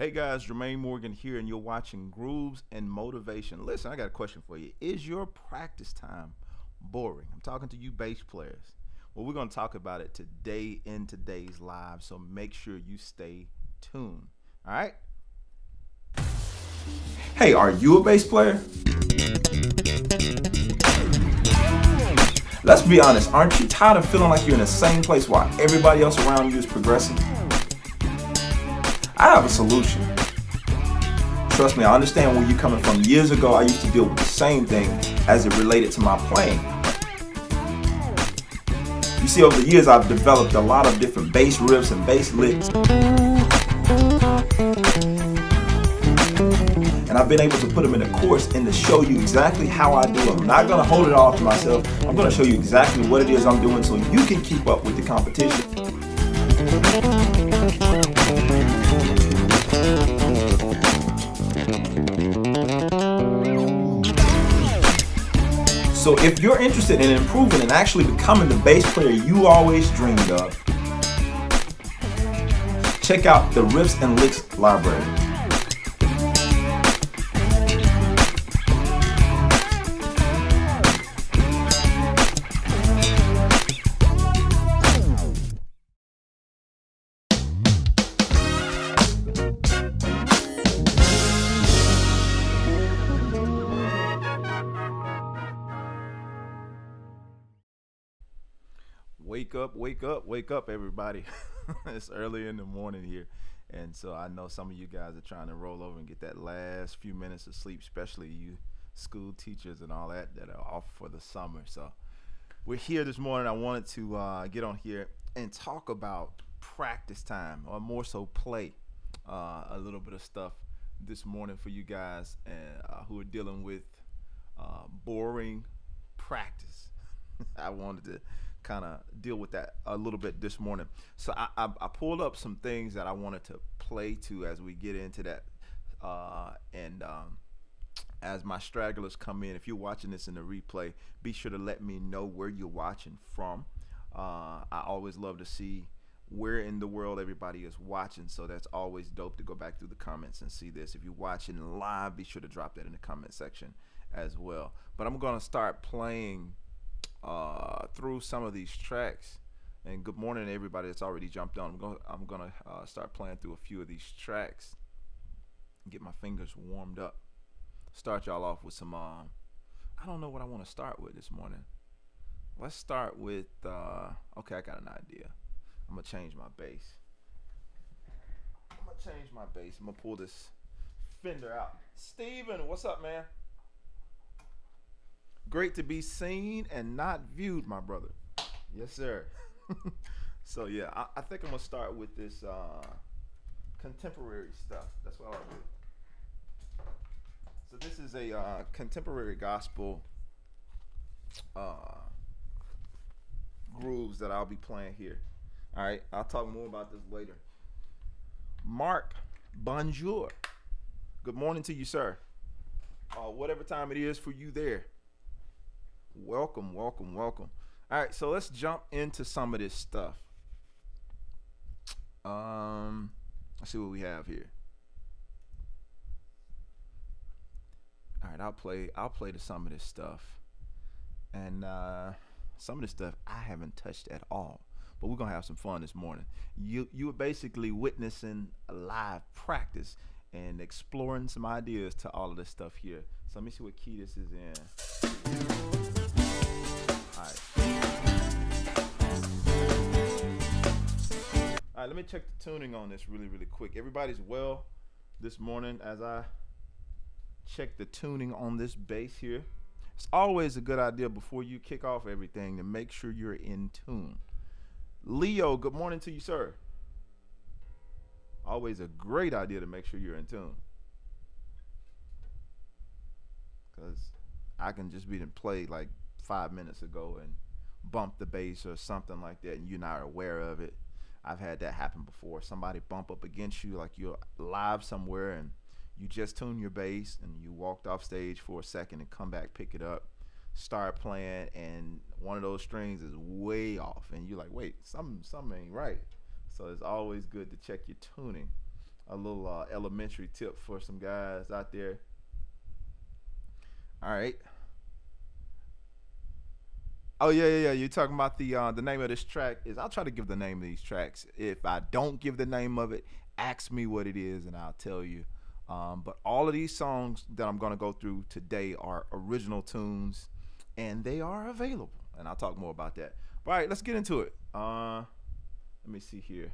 Hey guys, Jermaine Morgan here, and you're watching Grooves and Motivation. Listen, I got a question for you. Is your practice time boring? I'm talking to you bass players. Well, we're going to talk about it today in today's live, so make sure you stay tuned. All right? Hey, are you a bass player? Let's be honest, aren't you tired of feeling like you're in the same place while everybody else around you is progressing? I have a solution. Trust me, I understand where you're coming from. Years ago, I used to deal with the same thing as it related to my playing. You see, over the years, I've developed a lot of different bass riffs and bass licks. And I've been able to put them in a course and to show you exactly how I do them. I'm not gonna hold it all to myself. I'm gonna show you exactly what it is I'm doing so you can keep up with the competition. So if you're interested in improving and actually becoming the bass player you always dreamed of, check out the Riffs and Licks Library. Wake up everybody. It's early in the morning here, and so I know some of you guys are trying to roll over and get that last few minutes of sleep, especially you school teachers and all that that are off for the summer. So we're here this morning. I wanted to get on here and talk about practice time, or more so play, a little bit of stuff this morning for you guys and who are dealing with boring practice. I wanted to kind of deal with that a little bit this morning. So I pulled up some things that I wanted to play to as we get into that, as my stragglers come in. If you're watching this in the replay, be sure to let me know where you're watching from. I always love to see where in the world everybody is watching, so that's always dope to go back through the comments and see this. If you're watching live, be sure to drop that in the comment section as well. But I'm gonna start playing through some of these tracks, and good morning to everybody that's already jumped on. I'm gonna start playing through a few of these tracks and get my fingers warmed up. Start y'all off with some I don't know what I want to start with this morning. Let's start with okay, I got an idea. I'm gonna change my bass. I'm gonna pull this Fender out. Steven, what's up, man? Great to be seen and not viewed, my brother. Yes, sir. So yeah, I think I'm gonna start with this contemporary stuff. That's what I'll do. So this is a contemporary gospel grooves that I'll be playing here. All right, I'll talk more about this later. Mark, bonjour. Good morning to you, sir. Whatever time it is for you there. Welcome, welcome, welcome. All right, so let's jump into some of this stuff. Let's see what we have here. All right, I'll play to some of this stuff, and some of this stuff I haven't touched at all. But we're gonna have some fun this morning. You were basically witnessing a live practice and exploring some ideas to all of this stuff here. So let me see what key this is in. All right, let me check the tuning on this really quick. Everybody's well this morning as I check the tuning on this bass here. It's always a good idea before you kick off everything to make sure you're in tune. Leo, good morning to you, sir. Always a great idea to make sure you're in tune, because I can just be in play like 5 minutes ago and bump the bass or something like that and you're not aware of it. I've had that happen before. Somebody bump up against you, like you're live somewhere and you just tuned your bass and you walked off stage for a second and come back, pick it up, start playing, and one of those strings is way off and you're like, wait, something ain't right. So it's always good to check your tuning a little elementary tip for some guys out there. All right. Oh yeah, yeah, yeah. You're talking about the name of this track is. I'll try to give the name of these tracks. If I don't give the name of it, ask me what it is, and I'll tell you. But all of these songs that I'm gonna go through today are original tunes, and they are available. And I'll talk more about that. But all right, let's get into it. Let me see here.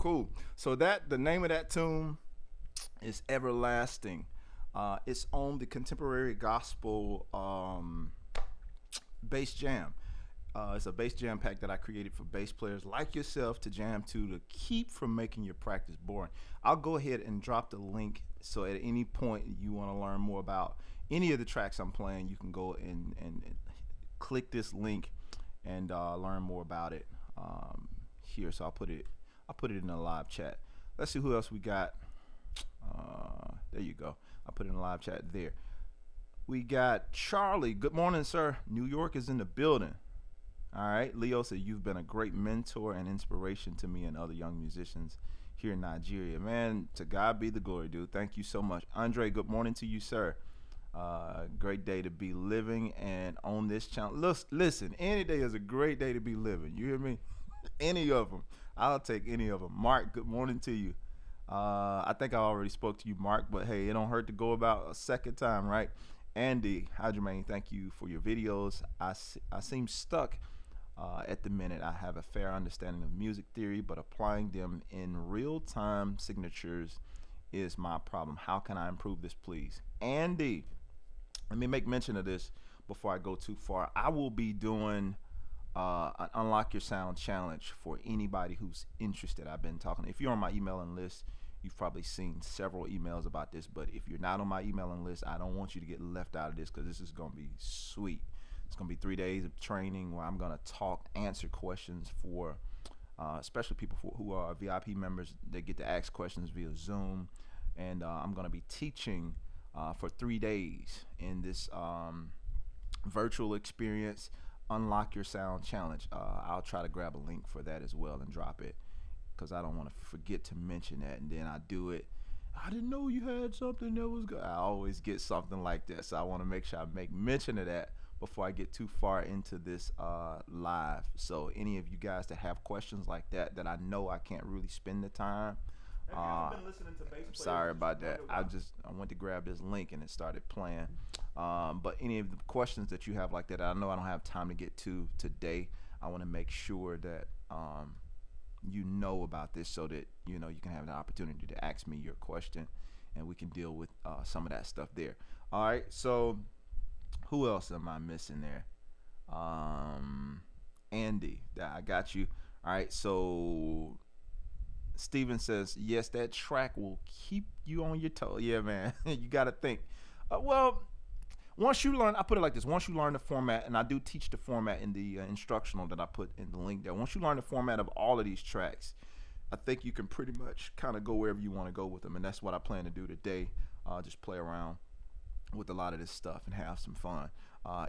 Cool. So that the name of that tune is Everlasting. It's on the Contemporary Gospel Bass Jam. It's a bass jam pack that I created for bass players like yourself to jam to keep from making your practice boring. I'll go ahead and drop the link, so at any point you want to learn more about any of the tracks I'm playing, you can go and click this link and learn more about it here. So I'll put it in a live chat. Let's see who else we got. There you go. I'll put it in a live chat there. We got Charlie. Good morning, sir. New York is in the building. All right. Leo said, you've been a great mentor and inspiration to me and other young musicians here in Nigeria. Man, to God be the glory, dude. Thank you so much. Andre, good morning to you, sir. Great day to be living and on this channel. Listen, any day is a great day to be living. You hear me? Any of them. I'll take any of them. Mark, good morning to you. I think I already spoke to you, Mark, but hey, it don't hurt to go about a second time, right? Andy, hi Jermaine, thank you for your videos. I seem stuck at the minute. I have a fair understanding of music theory, but applying them in real-time signatures is my problem. How can I improve this, please? Andy, let me make mention of this before I go too far. I will be doing an Unlock Your Sound Challenge for anybody who's interested. I've been talking, if you're on my emailing list, you've probably seen several emails about this, but if you're not on my emailing list, I don't want you to get left out of this, because this is going to be sweet. It's going to be 3 days of training where I'm going to talk, answer questions for especially people who are VIP members. They get to ask questions via Zoom, and I'm going to be teaching for 3 days in this virtual experience, Unlock Your Sound Challenge. I'll try to grab a link for that as well and drop it, because I don't want to forget to mention that, and then I do it. I didn't know you had something that was good. I always get something like that, so I want to make sure I make mention of that before I get too far into this live. So any of you guys that have questions like that, that I know I can't really spend the time, been listening to bass, sorry about that. I went to grab this link and it started playing. But any of the questions that you have like that, I know I don't have time to get to today. I want to make sure that you know about this, so that you know you can have an opportunity to ask me your question, and we can deal with some of that stuff there. All right, so who else am I missing there? Andy, I got you. All right, so Steven says, yes, that track will keep you on your toe. Yeah, man, you got to think. Well, once you learn, I put it like this, once you learn the format, and I do teach the format in the instructional that I put in the link there. Once you learn the format of all of these tracks, I think you can pretty much kind of go wherever you want to go with them, and that's what I plan to do today, just play around with a lot of this stuff and have some fun.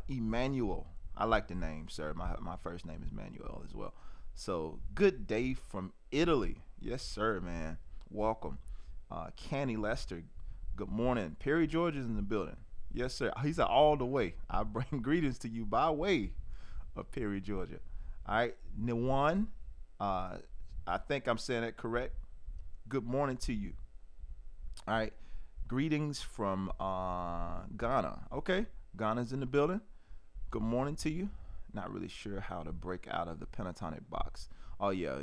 Emmanuel, I like the name, sir. My first name is Manuel as well. So, good day from Italy. Yes, sir, man. Welcome. Canny Lester, good morning. Perry George is in the building. Yes, sir. He's all the way. I bring greetings to you by way of Perry, Georgia. All right, Nwan, I think I'm saying that correct. Good morning to you. All right, greetings from Ghana. Okay, Ghana's in the building. Good morning to you. Not really sure how to break out of the pentatonic box. Oh yeah,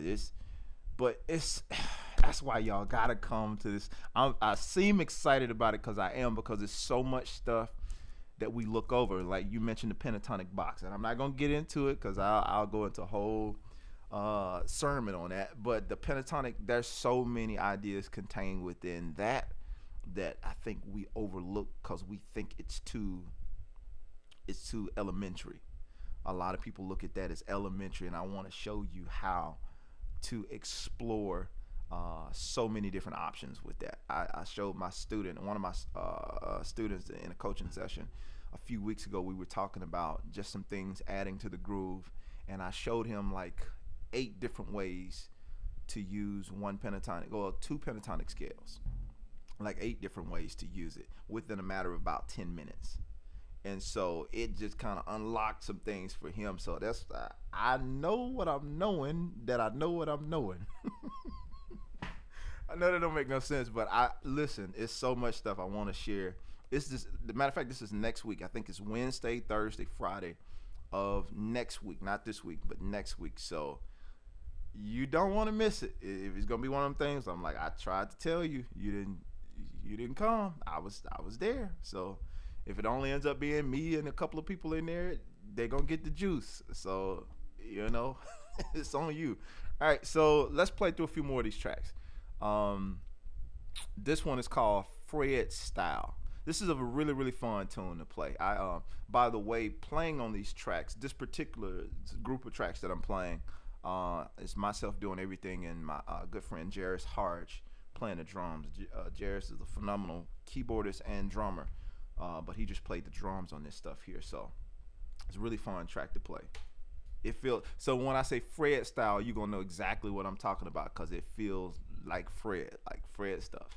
that's why y'all gotta come to this. I seem excited about it because I am, because it's so much stuff that we look over. Like you mentioned the pentatonic box, and I'm not gonna get into it because I'll go into a whole sermon on that. But the pentatonic, there's so many ideas contained within that I think we overlook because we think it's too elementary. A lot of people look at that as elementary, and I want to show you how to explore so many different options with that. I showed my student, one of my students in a coaching session a few weeks ago. We were talking about just some things adding to the groove, and I showed him like 8 different ways to use one pentatonic, or 2 pentatonic scales, like 8 different ways to use it within a matter of about 10 minutes. And so it just kind of unlocked some things for him. So that's, I know what I'm knowing, that I know what I'm knowing. I know that don't make no sense, but listen, it's so much stuff I want to share. It's just, the matter of fact, this is next week. I think it's Wednesday, Thursday, Friday of next week, not this week, but next week. So you don't want to miss it. If it's gonna be one of them things, I'm like, I tried to tell you, you didn't come. I was there. So if it only ends up being me and a couple of people in there, they're gonna get the juice. So you know, it's on you. All right, so let's play through a few more of these tracks. This one is called Fret Style. This is a really, really fun tune to play. I by the way, playing on these tracks, this particular group of tracks that I'm playing, it's myself doing everything and my good friend Jarus Harch playing the drums. Jarus is a phenomenal keyboardist and drummer, but he just played the drums on this stuff here, so it's a really fun track to play. It feels, so when I say Fret Style, you're gonna know exactly what I'm talking about, because it feels like Fred stuff.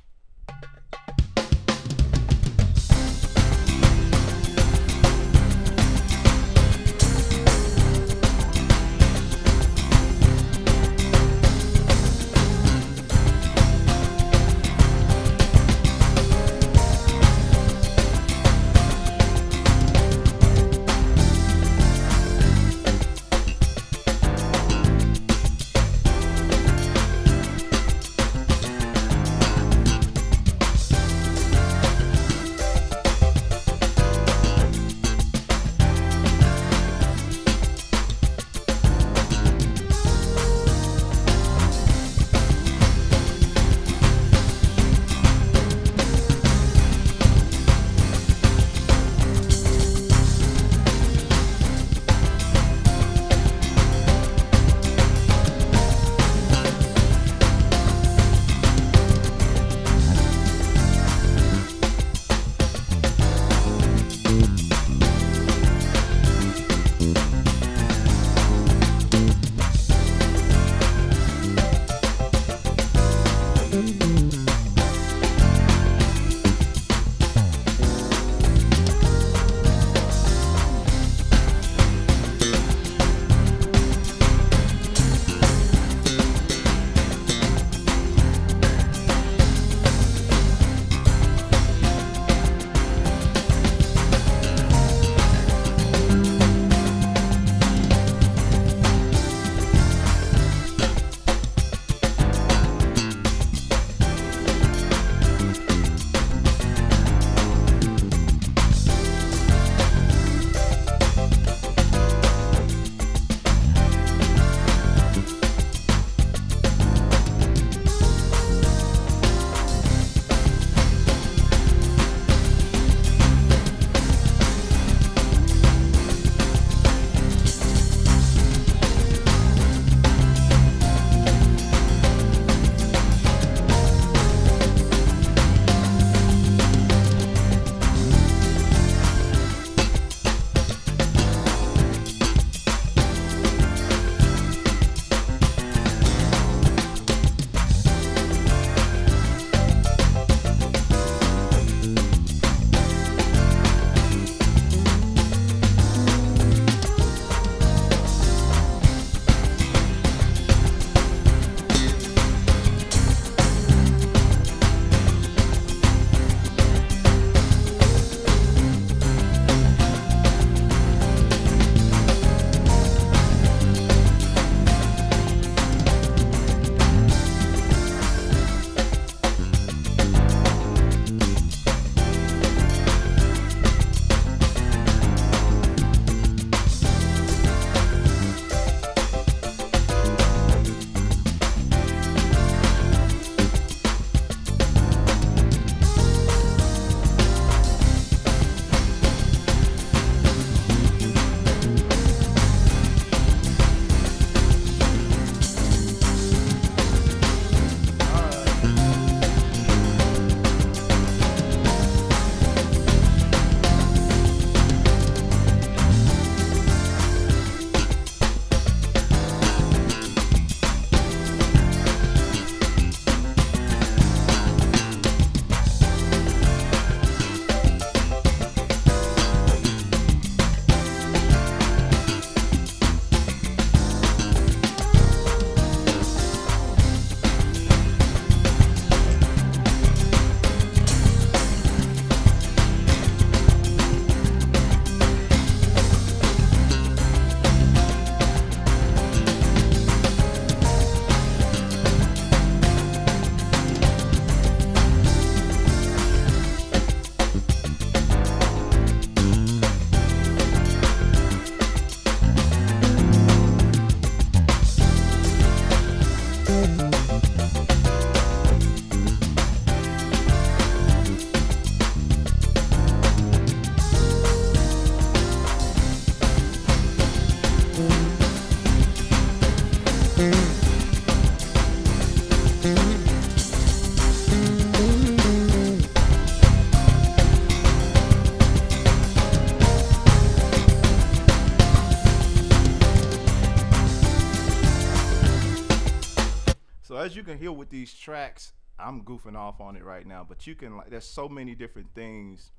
So as you can hear with these tracks, I'm goofing off on it right now, but you can, like, there's so many different things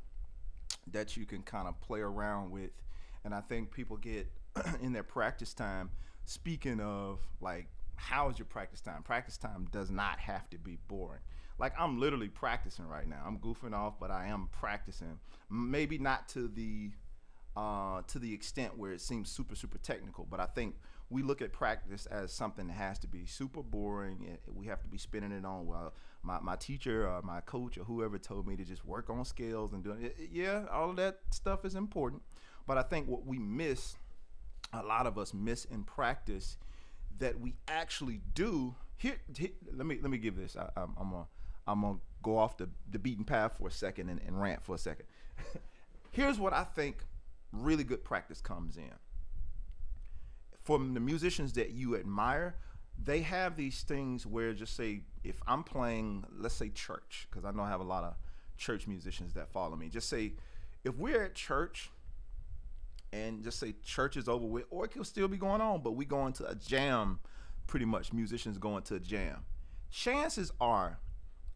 that you can kind of play around with. And I think people get in their practice time, speaking of, like, how is your practice time? Practice time does not have to be boring. Like, I'm literally practicing right now. I'm goofing off, but I am practicing. Maybe not to the to the extent where it seems super, super technical, but I think we look at practice as something that has to be super boring. We have to be spinning it on. Well, my teacher or my coach or whoever told me to just work on scales and doing it. Yeah, all of that stuff is important. But I think what we miss, a lot of us miss in practice, that we actually do. Here let me give this. I'm gonna go off the beaten path for a second and rant for a second. Here's what I think really good practice comes in. From the musicians that you admire, they have these things where, just say, if I'm playing, let's say church, because I know I have a lot of church musicians that follow me. Just say, if we're at church, and just say church is over with, or it could still be going on, but we going to a jam, pretty much musicians going to a jam. Chances are,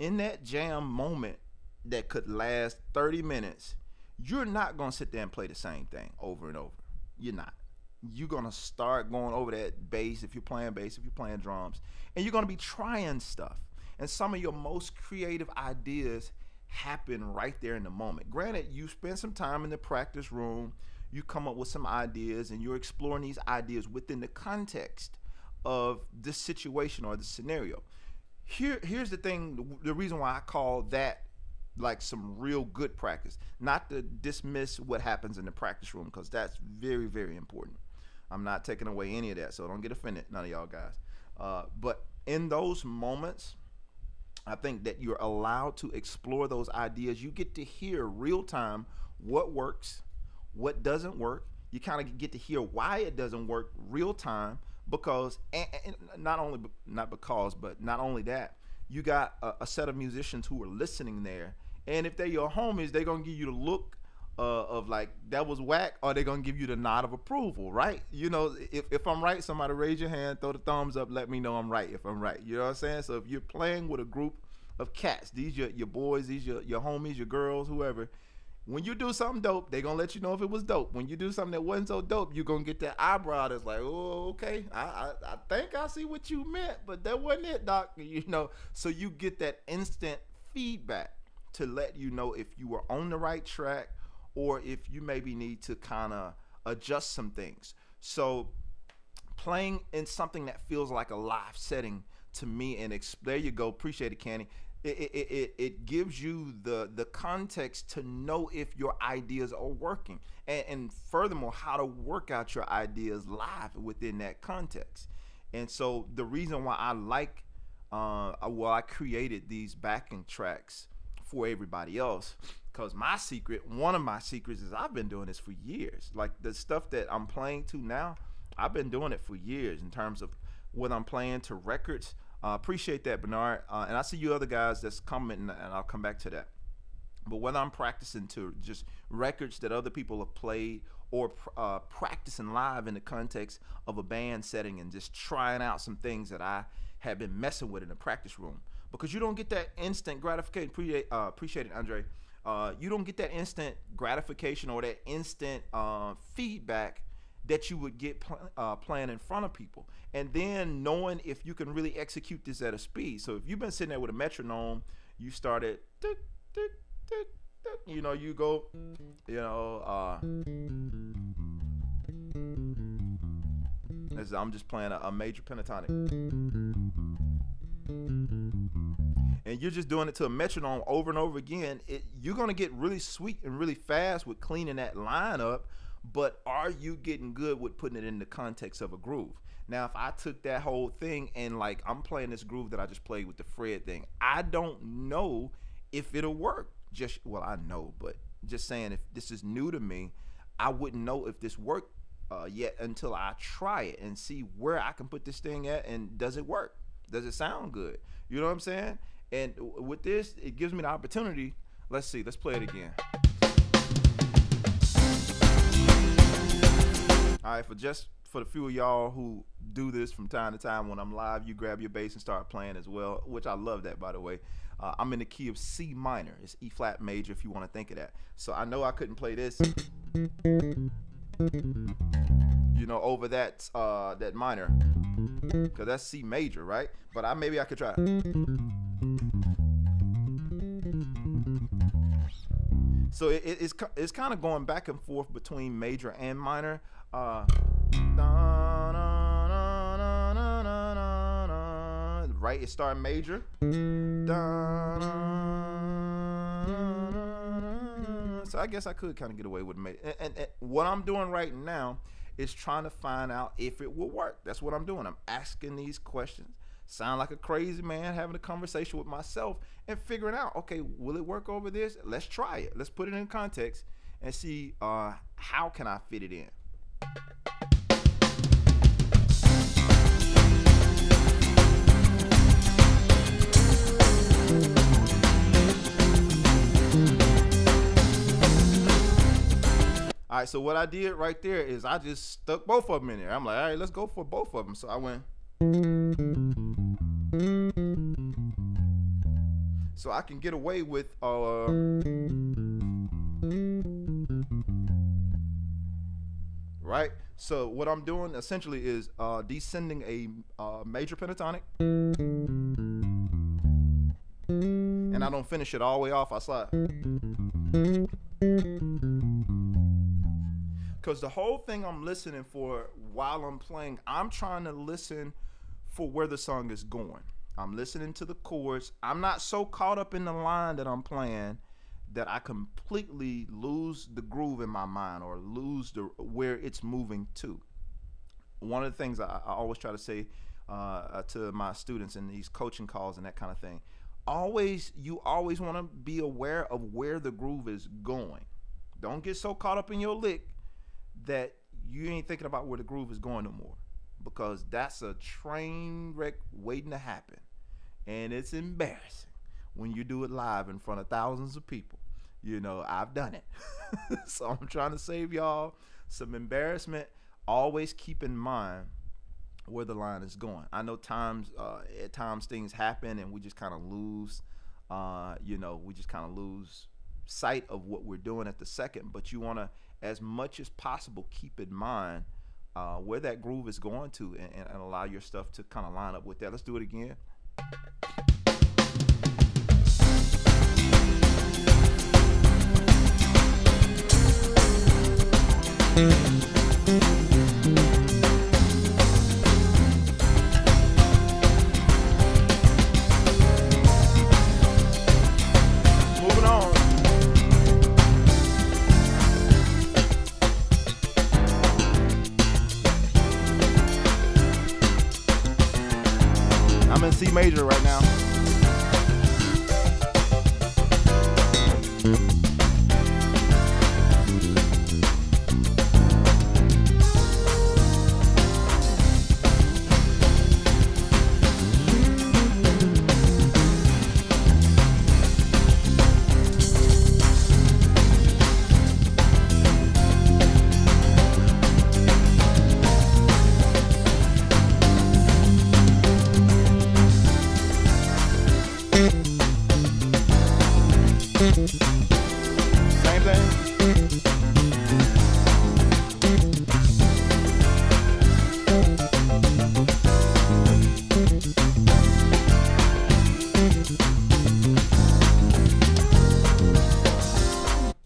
in that jam moment that could last 30 minutes, you're not gonna sit there and play the same thing over and over. You're not. You're gonna start going over that bass, if you're playing drums, and you're gonna be trying stuff. And some of your most creative ideas happen right there in the moment. Granted, you spend some time in the practice room, you come up with some ideas, and you're exploring these ideas within the context of this situation or the scenario. Here's the thing, the reason why I call that, like, some real good practice. Not to dismiss what happens in the practice room, because that's very, very important. I'm not taking away any of that, so don't get offended, none of y'all guys. But in those moments, I think that you're allowed to explore those ideas. You get to hear real time what works, what doesn't work. You kind of get to hear why it doesn't work real time, because, and not only that, you got a set of musicians who are listening there, and if they're your homies, they're gonna give you the look of like, that was whack, or they're gonna give you the nod of approval, right? You know, if I'm right, somebody raise your hand, throw the thumbs up, let me know I'm right if I'm right. You know what I'm saying? So if you're playing with a group of cats, these your boys, these your homies, your girls, whoever, when you do something dope, they're gonna let you know if it was dope. When you do something that wasn't so dope, you're gonna get that eyebrow that's like, oh, okay, I think I see what you meant, but that wasn't it, doc, you know? So you get that instant feedback to let you know if you were on the right track, or if you maybe need to kinda adjust some things. So playing in something that feels like a live setting to me, and there you go, appreciate it, Candy. It gives you the context to know if your ideas are working, and furthermore, how to work out your ideas live within that context. And so the reason why I like, I created these backing tracks for everybody else, because one of my secrets is I've been doing this for years. Like, the stuff that I'm playing to now, I've been doing it for years in terms of what I'm playing to records. Appreciate that, Bernard, and I see you other guys that's commenting, and I'll come back to that. But whether I'm practicing to just records that other people have played, or practicing live in the context of a band setting and just trying out some things that I have been messing with in the practice room, because you don't get that instant gratification. Appreciate it, Andre. You don't get that instant gratification or that instant feedback that you would get playing in front of people, and then knowing if you can really execute this at a speed. So if you've been sitting there with a metronome, you started, you know, you go, you know, as I'm just playing a major pentatonic, and you're just doing it to a metronome over and over again, you're gonna get really sweet and really fast with cleaning that line up. But are you getting good with putting it in the context of a groove? Now, if I took that whole thing and, like, I'm playing this groove that I just played with the Fred thing, I don't know if it'll work. Well, I know, but just saying, if this is new to me, I wouldn't know if this worked yet until I try it and see where I can put this thing at, and does it work? Does it sound good? You know what I'm saying? And with this, it gives me the opportunity. Let's see, let's play it again. All right, for the few of y'all who do this from time to time when I'm live, you grab your bass and start playing as well, which I love that, by the way. I'm in the key of C minor. It's E flat major if you want to think of that. So I know I couldn't play this, you know, over that that minor, because that's C major, right? But maybe I could try. So it's kind of going back and forth between major and minor. Right, it's starting major. So I guess I could kind of get away with major. And what I'm doing right now is trying to find out if it will work. That's what I'm doing. I'm asking these questions. Sound like a crazy man having a conversation with myself and figuring out, okay, will it work over this? Let's try it. Let's put it in context and see how can I fit it in. All right, so what I did right there is I just stuck both of them in there. I'm like, all right, let's go for both of them. So I went. So I can get away with, right? So what I'm doing essentially is descending a major pentatonic. And I don't finish it all the way off, I slide. Because the whole thing I'm listening for while I'm playing, I'm trying to listen for where the song is going. I'm listening to the chords. I'm not so caught up in the line that I'm playing that I completely lose the groove in my mind or lose where it's moving to. One of the things I always try to say to my students in these coaching calls and that kind of thing, you always want to be aware of where the groove is going. Don't get so caught up in your lick that you ain't thinking about where the groove is going no more, because that's a train wreck waiting to happen, and it's embarrassing when you do it live in front of thousands of people. You know, I've done it. So I'm trying to save y'all some embarrassment. Always keep in mind where the line is going. I know at times things happen and we just kind of lose sight of what we're doing at the second, but you want to, as much as possible, keep in mind where that groove is going to, and allow your stuff to kind of line up with that. Let's do it again. Moving on. I'm in C major right now.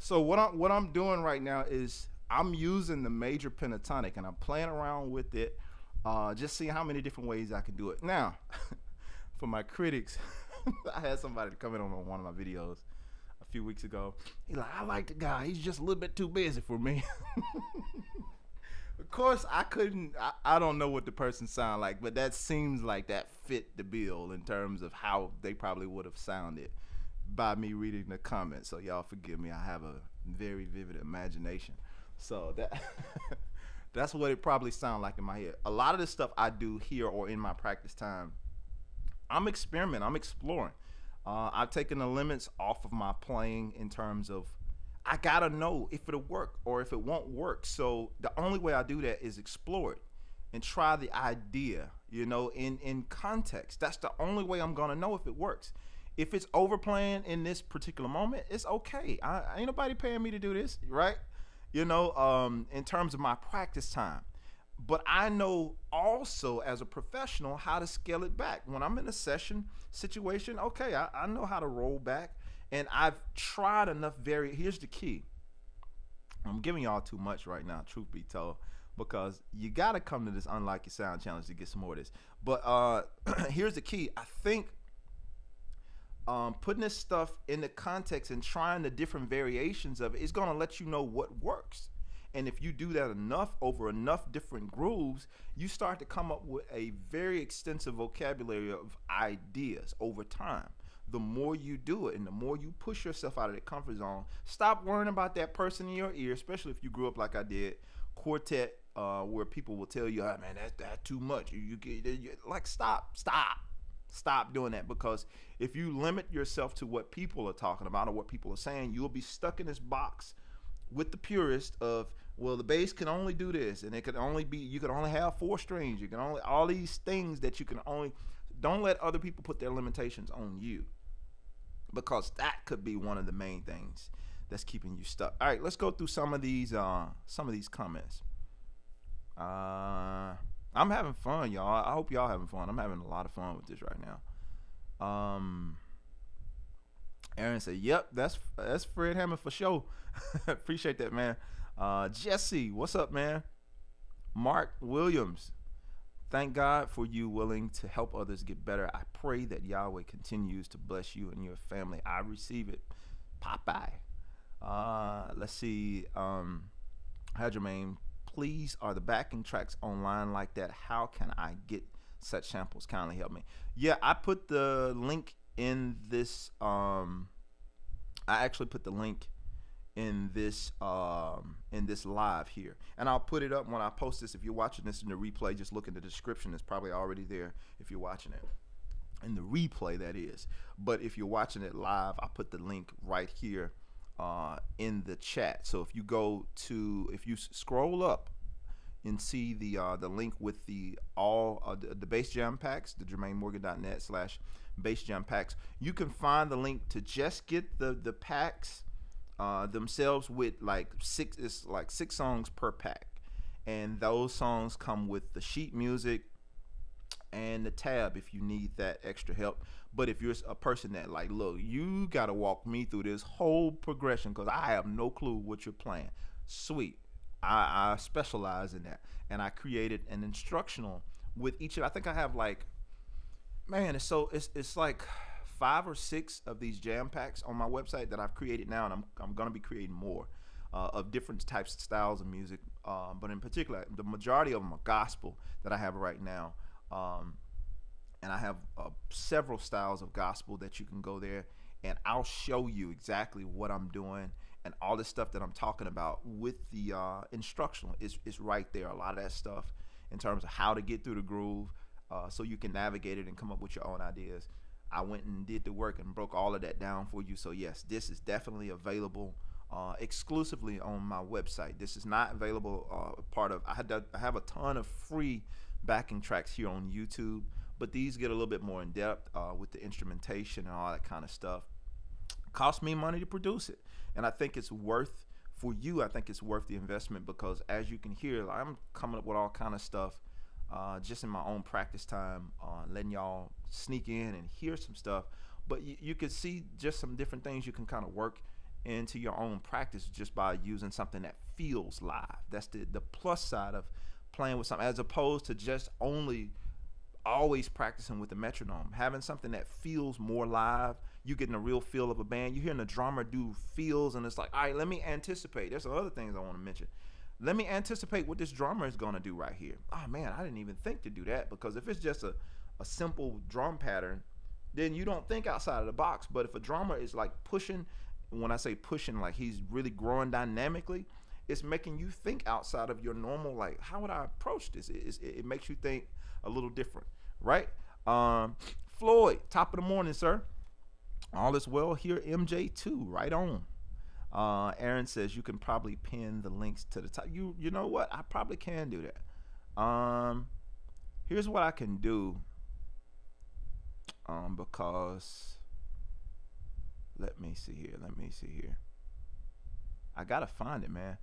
So what I'm doing right now is I'm using the major pentatonic and I'm playing around with it, just seeing how many different ways I can do it. Now, for my critics, I had somebody comment on one of my videos a few weeks ago. He's like, I like the guy, he's just a little bit too busy for me. Of course, I don't know what the person sound like, but that seems like that fit the bill in terms of how they probably would have sounded by me reading the comments. So y'all forgive me, I have a very vivid imagination. So that That's what it probably sounds like in my head. A lot of the stuff I do here or in my practice time, I'm experimenting, I'm exploring. I've taken the limits off of my playing in terms of I gotta know if it'll work or if it won't work. So the only way I do that is explore it and try the idea, you know, in context. That's the only way I'm gonna know if it works. If it's overplaying in this particular moment, it's okay. Ain't nobody paying me to do this, right? You know, in terms of my practice time. But I know also as a professional how to scale it back. When I'm in a session situation, okay, I know how to roll back. And I've tried enough here's the key. I'm giving y'all too much right now, truth be told, because you gotta come to this Unlock Your Sound Challenge to get some more of this. But here's the key. I think putting this stuff in the context and trying the different variations of it is gonna let you know what works. And if you do that enough over enough different grooves, you start to come up with a very extensive vocabulary of ideas over time. The more you do it and the more you push yourself out of that comfort zone, stop worrying about that person in your ear, especially if you grew up like I did, quartet, where people will tell you, oh, man, that's too much. You like, stop doing that, because if you limit yourself to what people are talking about or what people are saying, you'll be stuck in this box with the purist of, well, the bass can only do this and it can only be, you can only have four strings, you can only, all these things that you can only, don't let other people put their limitations on you, because that could be one of the main things that's keeping you stuck. All right, let's go through some of these comments. I'm having fun, y'all. I hope y'all having fun. I'm having a lot of fun with this right now. Aaron said, "Yep, that's Fred Hammond for sure." Appreciate that, man. Jesse, what's up, man? Mark Williams, thank God for you willing to help others get better. I pray that Yahweh continues to bless you and your family. I receive it. Popeye. Let's see. Hi, Jermaine. Please, are the backing tracks online like that? How can I get such samples? Kindly help me. Yeah, I put the link in this. I actually put the link in this live here, and I'll put it up when I post this. If you're watching this in the replay, just look in the description. It's probably already there if you're watching it in the replay, that is. But if you're watching it live, I put the link right here in the chat. So if you go to, if you scroll up and see the link with the all the Bass Jam packs, the JermaineMorgan.net/Bass Jam packs, you can find the link to just get the packs themselves with like six songs per pack, and those songs come with the sheet music and the tab if you need that extra help. But if you're a person that like, look, you gotta walk me through this whole progression because I have no clue what you're playing, sweet, I specialize in that, and I created an instructional with each of, I think I have like, man, it's so it's like 5 or 6 of these jam packs on my website that I've created now, and I'm gonna be creating more of different types of styles of music, but in particular the majority of them are gospel that I have right now, and I have several styles of gospel that you can go there and I'll show you exactly what I'm doing and all the stuff that I'm talking about with the instructional is right there. A lot of that stuff in terms of how to get through the groove, so you can navigate it and come up with your own ideas. I went and did the work and broke all of that down for you. So yes, this is definitely available exclusively on my website. This is not available part of, I have a ton of free backing tracks here on YouTube, but these get a little bit more in depth with the instrumentation and all that kind of stuff. Cost me money to produce it, and I think it's worth for you. I think it's worth the investment, because as you can hear, I'm coming up with all kind of stuff just in my own practice time, letting y'all sneak in and hear some stuff. But you could see just some different things you can kind of work into your own practice just by using something that feels live. That's the plus side of playing with something, as opposed to just only always practicing with the metronome. Having something that feels more live, you getting a real feel of a band, you're hearing the drummer do feels, and it's like, all right, let me anticipate. There's some other things I want to mention. Let me anticipate what this drummer is going to do right here. Oh man, I didn't even think to do that, because if it's just a simple drum pattern, then you don't think outside of the box. But if a drummer is like pushing, when I say pushing, like he's really growing dynamically it's making you think outside of your normal, like, how would I approach this? It makes you think a little different, right? Floyd, top of the morning, sir. All is well here, MJ2, right on. Aaron says you can probably pin the links to the top. You know what? I probably can do that. Here's what I can do. Because let me see here. I gotta find it, man.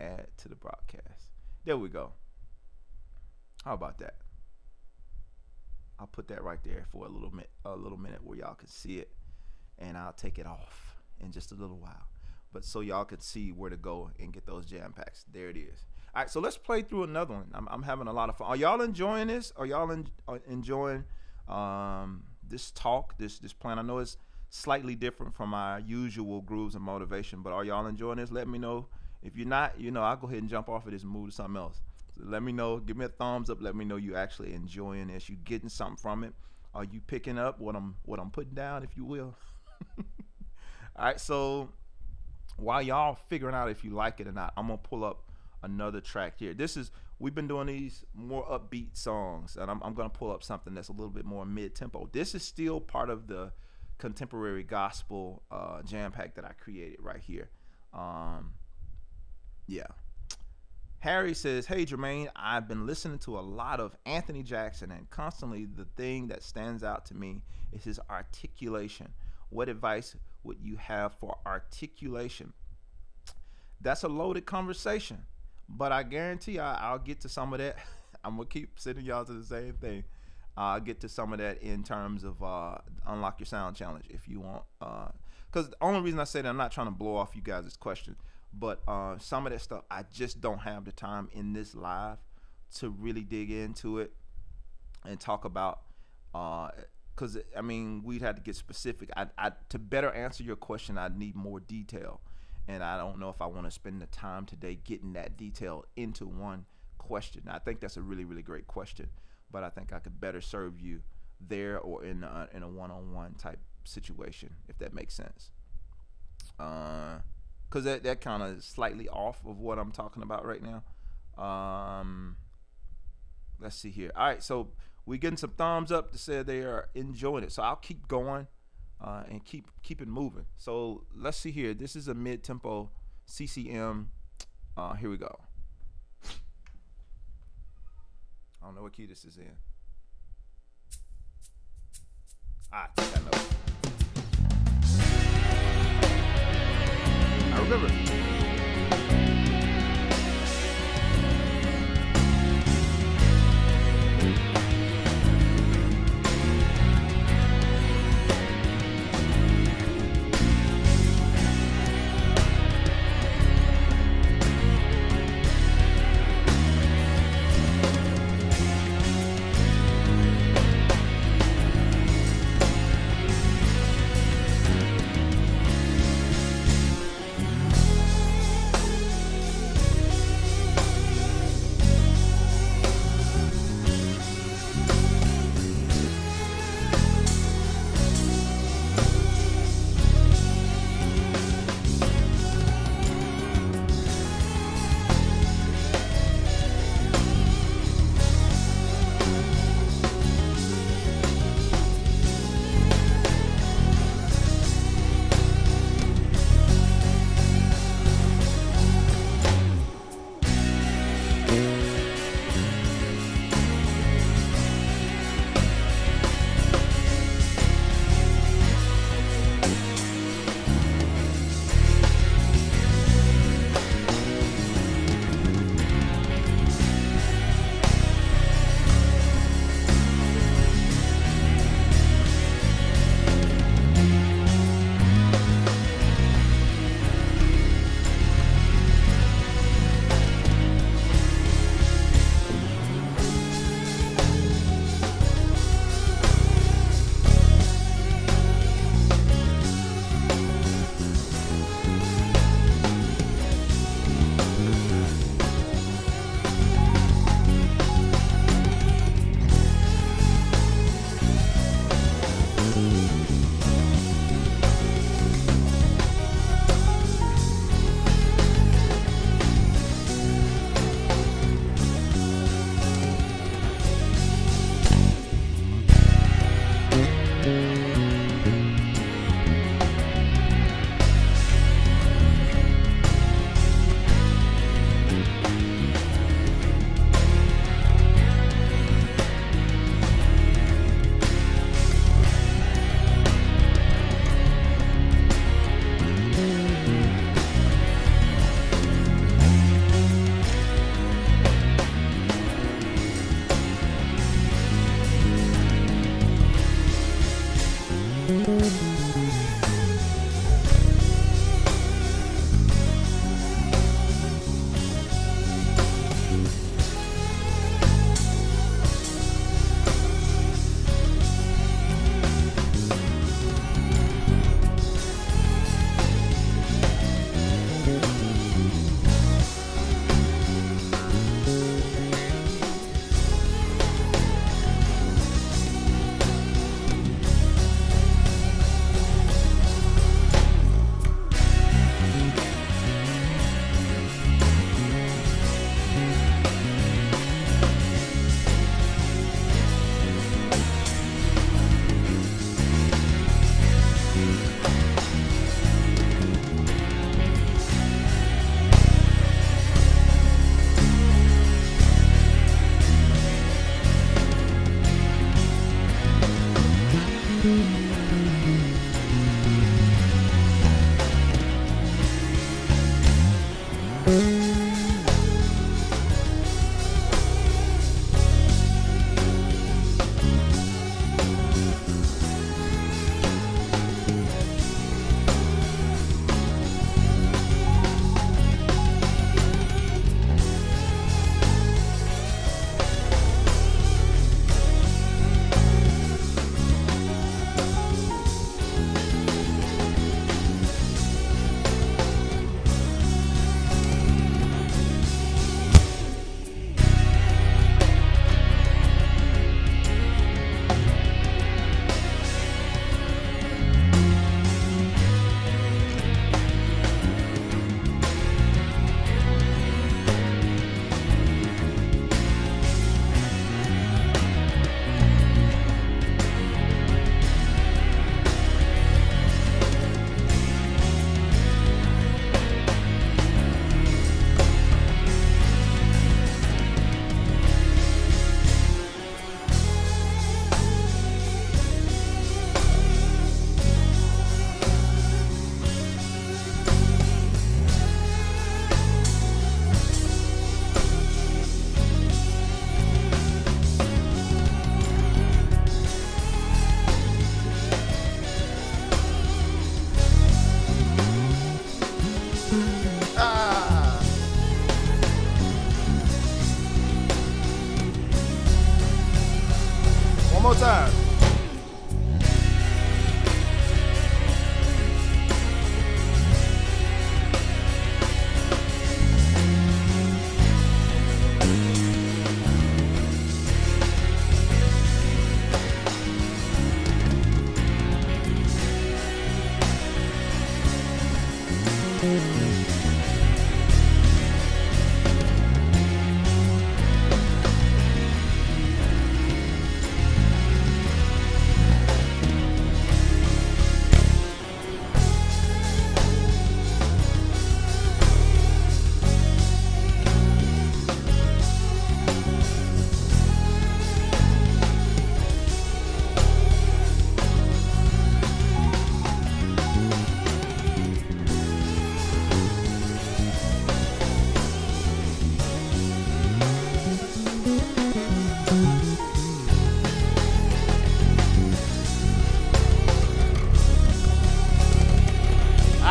Add to the broadcast. There we go. How about that? I'll put that right there for a little minute where y'all can see it, and I'll take it off in just a little while. But so y'all can see where to go and get those jam packs. There it is. All right, so let's play through another one. I'm having a lot of fun. Are y'all enjoying this? Are y'all enjoying this talk, this plan? I know it's slightly different from our usual Grooves and Motivation, but are y'all enjoying this? Let me know. If you're not, you know, I'll go ahead and jump off of this and move to something else. So let me know. Give me a thumbs up. Let me know you're actually enjoying this. You getting something from it. Are you picking up what I'm putting down, if you will? All right, so while y'all figuring out if you like it or not, I'm gonna pull up another track here. This is, we've been doing these more upbeat songs, and I'm gonna pull up something that's a little bit more mid-tempo. This is still part of the Contemporary Gospel jam pack that I created right here. Yeah. Harry says, hey Jermaine, I've been listening to a lot of Anthony Jackson, and constantly the thing that stands out to me is his articulation. What advice would you have for articulation? That's a loaded conversation, but I guarantee I'll get to some of that. I'm gonna keep sending y'all to the same thing. I'll get to some of that in terms of Unlock Your Sound Challenge, if you want. Because the only reason I say that, I'm not trying to blow off you guys' questions, but some of that stuff, I just don't have the time in this live to really dig into it and talk about, because I mean, we'd have to get specific. To better answer your question, I need more detail, and I don't know if I want to spend the time today getting that detail into one question. I think that's a really, really great question, but I think I could better serve you there or in a one-on-one type situation, if that makes sense. Because that kind of slightly off of what I'm talking about right now. Let's see here. All right, so we're getting some thumbs up to say they are enjoying it. So I'll keep going and keep it moving. So let's see here. This is a mid-tempo CCM. Here we go. I don't know what key this is in. I think I know. I remember.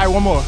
One more.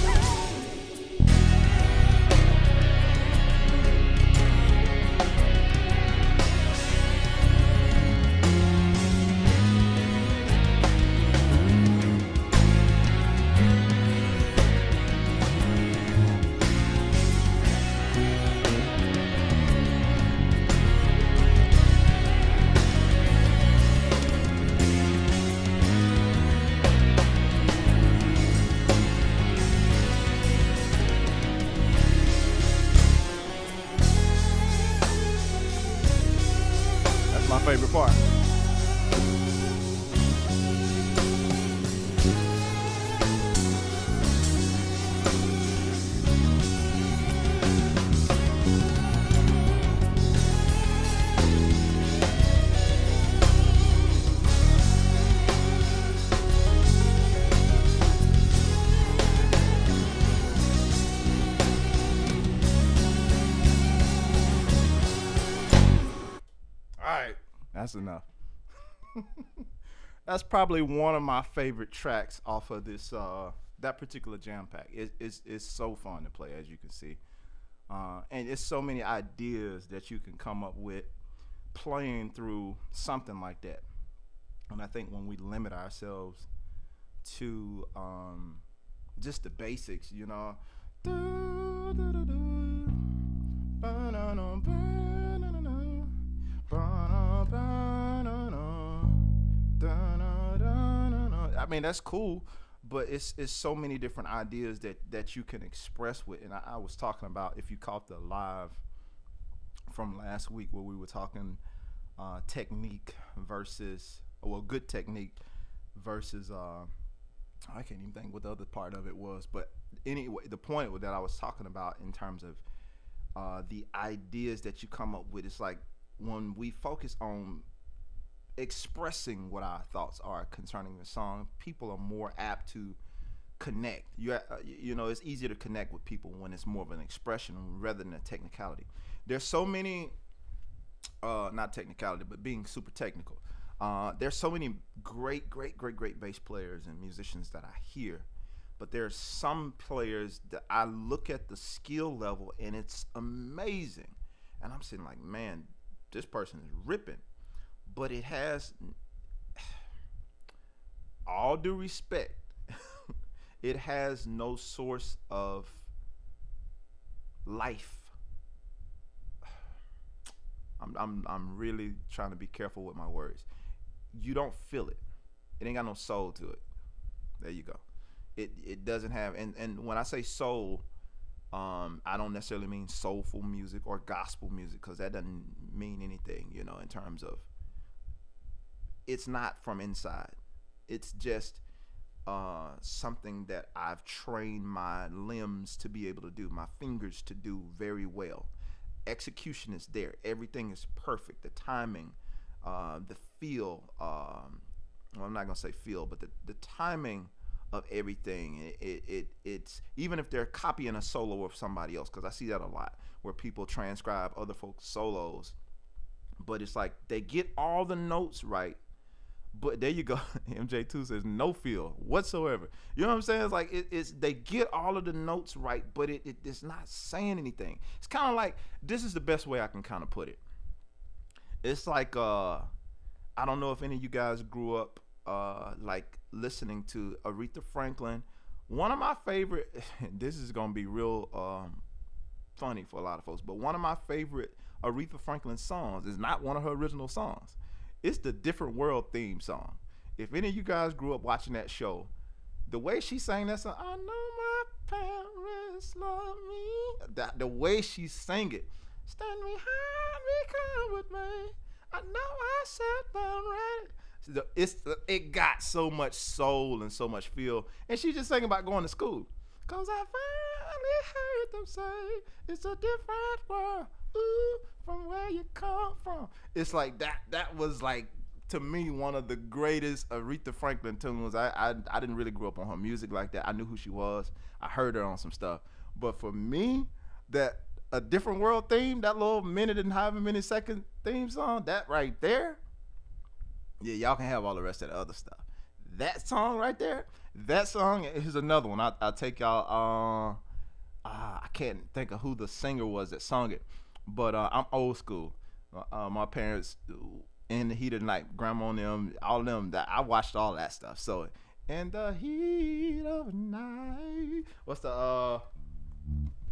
That's enough. That's probably one of my favorite tracks off of this that particular jam pack. It's so fun to play, as you can see, and it's so many ideas that you can come up with playing through something like that. And I think when we limit ourselves to just the basics, you know. I mean, that's cool, but it's so many different ideas that you can express with. And I was talking about, if you caught the live from last week where we were talking technique versus, well, good technique versus I can't even think what the other part of it was, but anyway, the point that I was talking about in terms of the ideas that you come up with, it's like when we focus on expressing what our thoughts are concerning the song, people are more apt to connect. You know, it's easier to connect with people when it's more of an expression rather than a technicality. There's so many, not technicality, but being super technical. There's so many great bass players and musicians that I hear, but there's some players that I look at the skill level and it's amazing. And I'm sitting like, man, this person is ripping. But it has, all due respect, it has no source of life. I'm really trying to be careful with my words. You don't feel it. It ain't got no soul to it. There you go. It doesn't have, and when I say soul, I don't necessarily mean soulful music or gospel music, because that doesn't mean anything, you know, in terms of, it's not from inside. It's just something that I've trained my limbs to be able to do, my fingers to do very well. Execution is there. Everything is perfect. The timing, the feel, well, I'm not going to say feel, but the timing of everything, it's even if they're copying a solo of somebody else, because I see that a lot where people transcribe other folks' solos, but it's like they get all the notes right, but there you go. MJ2 says no feel whatsoever. You know what I'm saying? It's like it's they get all of the notes right, but it's not saying anything. It's kind of like, this is the best way I can kind of put it. It's like I don't know if any of you guys grew up like listening to Aretha Franklin. One of my favorite, this is gonna be real funny for a lot of folks, but one of my favorite Aretha Franklin songs is not one of her original songs. It's the Different World theme song. If any of you guys grew up watching that show, the way she sang that song, I know my parents love me. The way she sang it, stand behind me, come with me. I know I sat down right. It got so much soul and so much feel. And she just sang about going to school. Cause I finally heard them say, it's a different world. Ooh, from where you come from. It's like that was like, to me, one of the greatest Aretha Franklin tunes. I didn't really grow up on her music like that. I knew who she was. I heard her on some stuff. But for me, that A Different World theme, that little minute and however many second theme song, that right there, yeah, y'all can have all the rest of the other stuff. That song right there, that song is another one. I'll take y'all, I can't think of who the singer was that sung it. But I'm old school. My parents, In the Heat of the Night, grandma and them, all of them, that I watched all that stuff. So, In the Heat of the Night. What's the, I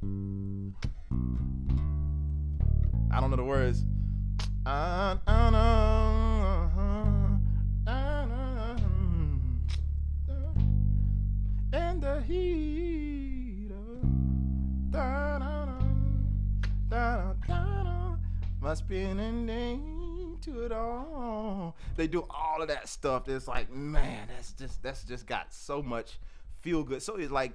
don't know the words. In the heat of must be an ending to it all. They do all of that stuff. It's like, man, that's just got so much feel good. So it's like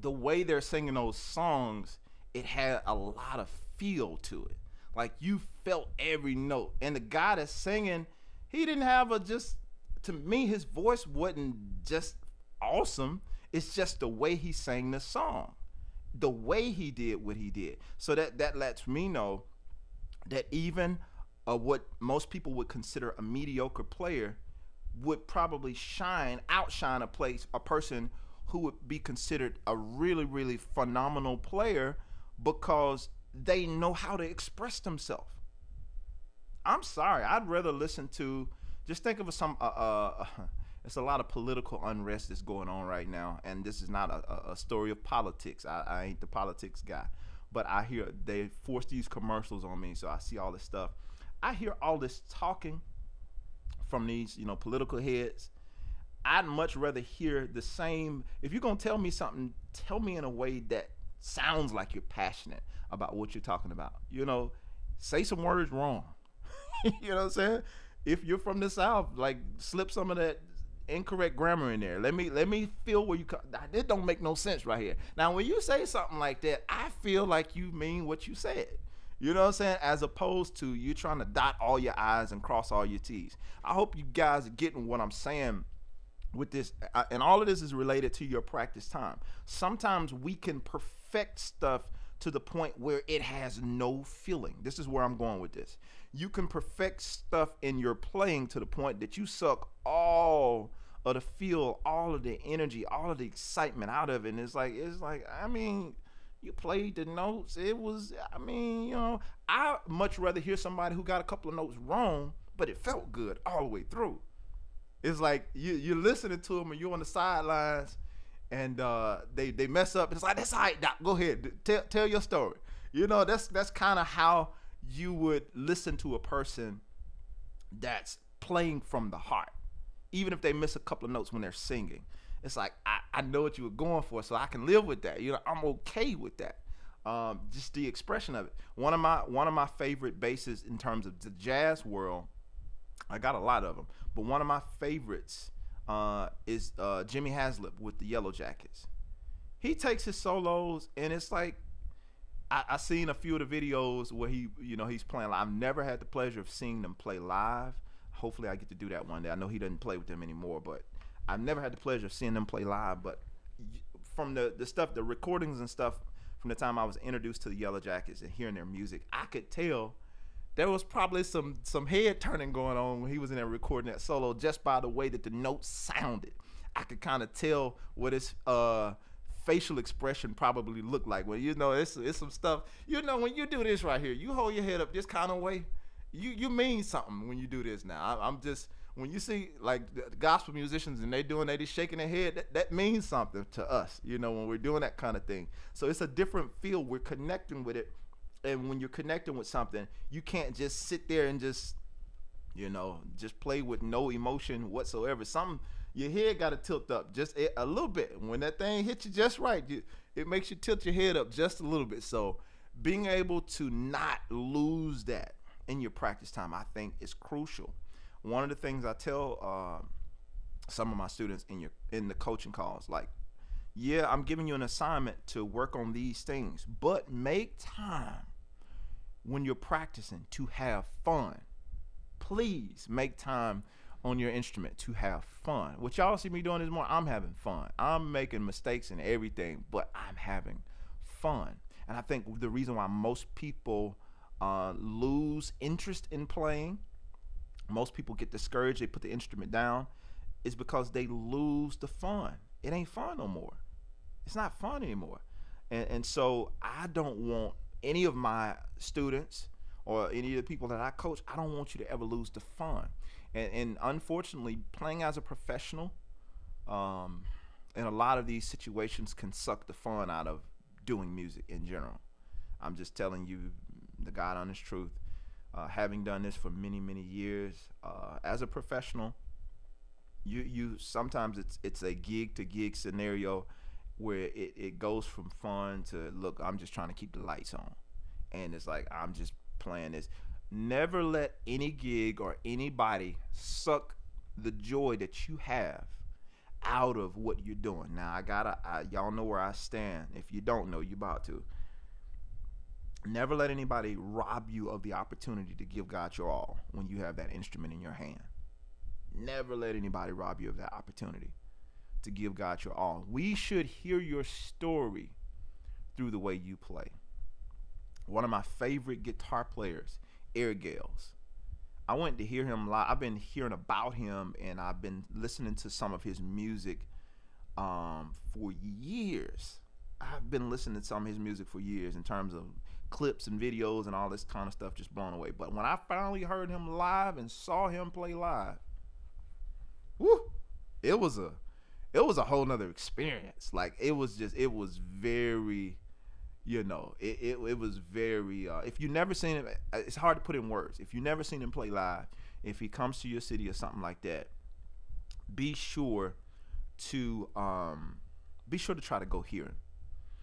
the way they're singing those songs, it had a lot of feel to it. Like you felt every note. And the guy that's singing, he didn't have a just, to me, his voice wasn't just awesome. It's just the way he sang the song, the way he did what he did. So that lets me know that even what most people would consider a mediocre player would probably outshine a person who would be considered a really, really phenomenal player, because they know how to express themselves. I'm sorry, I'd rather listen to, just think of some, it's a lot of political unrest that's going on right now, and this is not a story of politics. I ain't the politics guy, but I hear they force these commercials on me, so I see all this stuff. I hear all this talking from these, you know, political heads. I'd much rather hear the same. If you're gonna tell me something, tell me in a way that sounds like you're passionate about what you're talking about. You know, say some words wrong. You know what I'm saying? If you're from the South, like, slip some of that incorrect grammar in there. Let me feel where you come. It don't make no sense right here. Now when you say something like that, I feel like you mean what you said. You know what I'm saying? As opposed to you trying to dot all your I's and cross all your T's. I hope you guys are getting what I'm saying with this. And all of this is related to your practice time. Sometimes we can perfect stuff to the point where it has no feeling. This is where I'm going with this. You can perfect stuff in your playing to the point that you suck all of the feel, all of the energy, all of the excitement out of it. And it's like, I mean, you played the notes. It was, I mean, you know, I'd much rather hear somebody who got a couple of notes wrong, but it felt good all the way through. It's like you're listening to them and you're on the sidelines and they mess up. It's like, that's all right, Doc. Go ahead. Tell your story. You know, that's kind of how you would listen to a person that's playing from the heart, even if they miss a couple of notes when they're singing. It's like, I know what you were going for, so I can live with that. You know, I'm okay with that. Just the expression of it. One of my favorite basses in terms of the jazz world, I got a lot of them, but one of my favorites is Jimmy Haslip with the Yellow Jackets. He takes his solos, and it's like, I seen a few of the videos where he, you know, he's playing live. I've never had the pleasure of seeing them play live. Hopefully I get to do that one day. I know he doesn't play with them anymore, but I've never had the pleasure of seeing them play live. But from the stuff, the recordings and stuff, from the time I was introduced to the Yellow Jackets and hearing their music, I could tell there was probably some head turning going on when he was in there recording that solo, just by the way that the notes sounded. I could kind of tell what his facial expression probably looked like. Well, you know, it's some stuff. You know, when you do this right here, you hold your head up this kind of way, you mean something when you do this now. I'm just... When you see like the gospel musicians and they just shaking their head, that means something to us, you know, when we're doing that kind of thing. So it's a different feel. We're connecting with it. And when you're connecting with something, you can't just sit there and just, you know, just play with no emotion whatsoever. Your head got to tilt up just a little bit. When that thing hits you just right, it makes you tilt your head up just a little bit. So being able to not lose that in your practice time, I think, is crucial. One of the things I tell some of my students in the coaching calls, like, yeah, I'm giving you an assignment to work on these things, but make time when you're practicing to have fun. Please make time on your instrument to have fun. What y'all see me doing this morning, I'm having fun. I'm making mistakes and everything, but I'm having fun. And I think the reason why most people lose interest in playing, most people get discouraged, they put the instrument down, is because they lose the fun. It ain't fun no more. It's not fun anymore. And so I don't want any of my students or any of the people that I coach, I don't want you to ever lose the fun. And unfortunately, playing as a professional in a lot of these situations can suck the fun out of doing music in general. I'm just telling you the God honest truth. Having done this for many, many years as a professional, you sometimes it's a gig to gig scenario where it goes from fun to, look, I'm just trying to keep the lights on, and it's like, I'm just playing this. Never let any gig or anybody suck the joy that you have out of what you're doing. Now y'all know where I stand. If you don't know, you about to. Never let anybody rob you of the opportunity to give God your all when you have that instrument in your hand. Never let anybody rob you of that opportunity to give God your all. We should hear your story through the way you play. One of my favorite guitar players, Eric Gales. I went to hear him live. I've been hearing about him, and I've been listening to some of his music for years. I've been listening to some of his music for years in terms of clips and videos and all this kind of stuff, just blown away. But when I finally heard him live and saw him play live, whoo, it was a whole nother experience. Like, it was very, you know, it was very, if you've never seen him, it's hard to put in words. If you've never seen him play live, if he comes to your city or something like that, be sure to try to go hear him.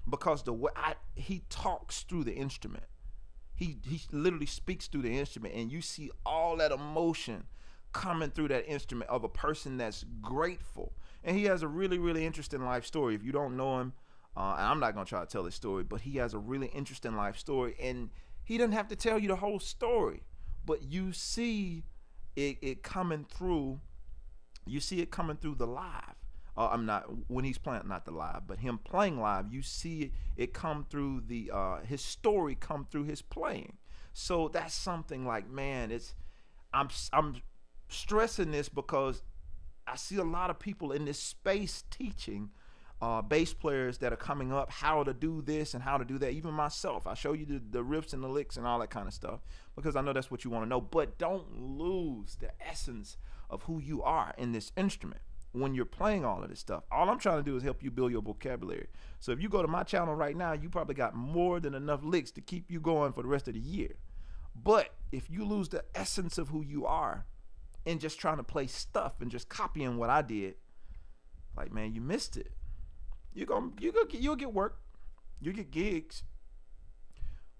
Because the way he talks through the instrument, he literally speaks through the instrument, and you see all that emotion coming through that instrument of a person that's grateful. And he has a really, really interesting life story. If you don't know him, and I'm not gonna try to tell his story, but he has a really interesting life story, and He doesn't have to tell you the whole story, but you see it coming through. You see it coming through the live. When he's playing, not the live, but him playing live, you see it come through the, his story come through his playing. So that's something like, man, I'm stressing this because I see a lot of people in this space teaching bass players that are coming up how to do this and how to do that. Even myself, I show you the riffs and the licks and all that kind of stuff because I know that's what you want to know, but don't lose the essence of who you are in this instrument when you're playing all of this stuff. All I'm trying to do is help you build your vocabulary. So if you go to my channel right now, you probably got more than enough licks to keep you going for the rest of the year. But if you lose the essence of who you are and just trying to play stuff and just copying what I did, like, man, you missed it. You'll get work, you get gigs,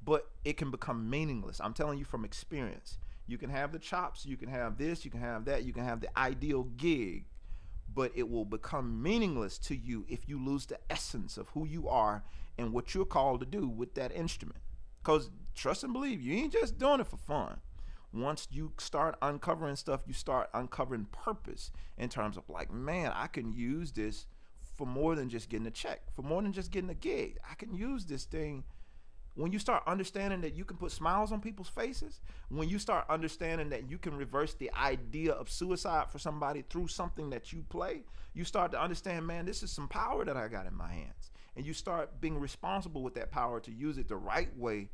but it can become meaningless. I'm telling you from experience. You can have the chops, you can have this, you can have that, you can have the ideal gig, but it will become meaningless to you if you lose the essence of who you are and what you're called to do with that instrument. Because trust and believe, you ain't just doing it for fun. Once you start uncovering stuff, you start uncovering purpose in terms of like, man, I can use this for more than just getting a check, for more than just getting a gig. I can use this thing. When you start understanding that you can put smiles on people's faces, when you start understanding that you can reverse the idea of suicide for somebody through something that you play, you start to understand, man, this is some power that I got in my hands. And you start being responsible with that power to use it the right way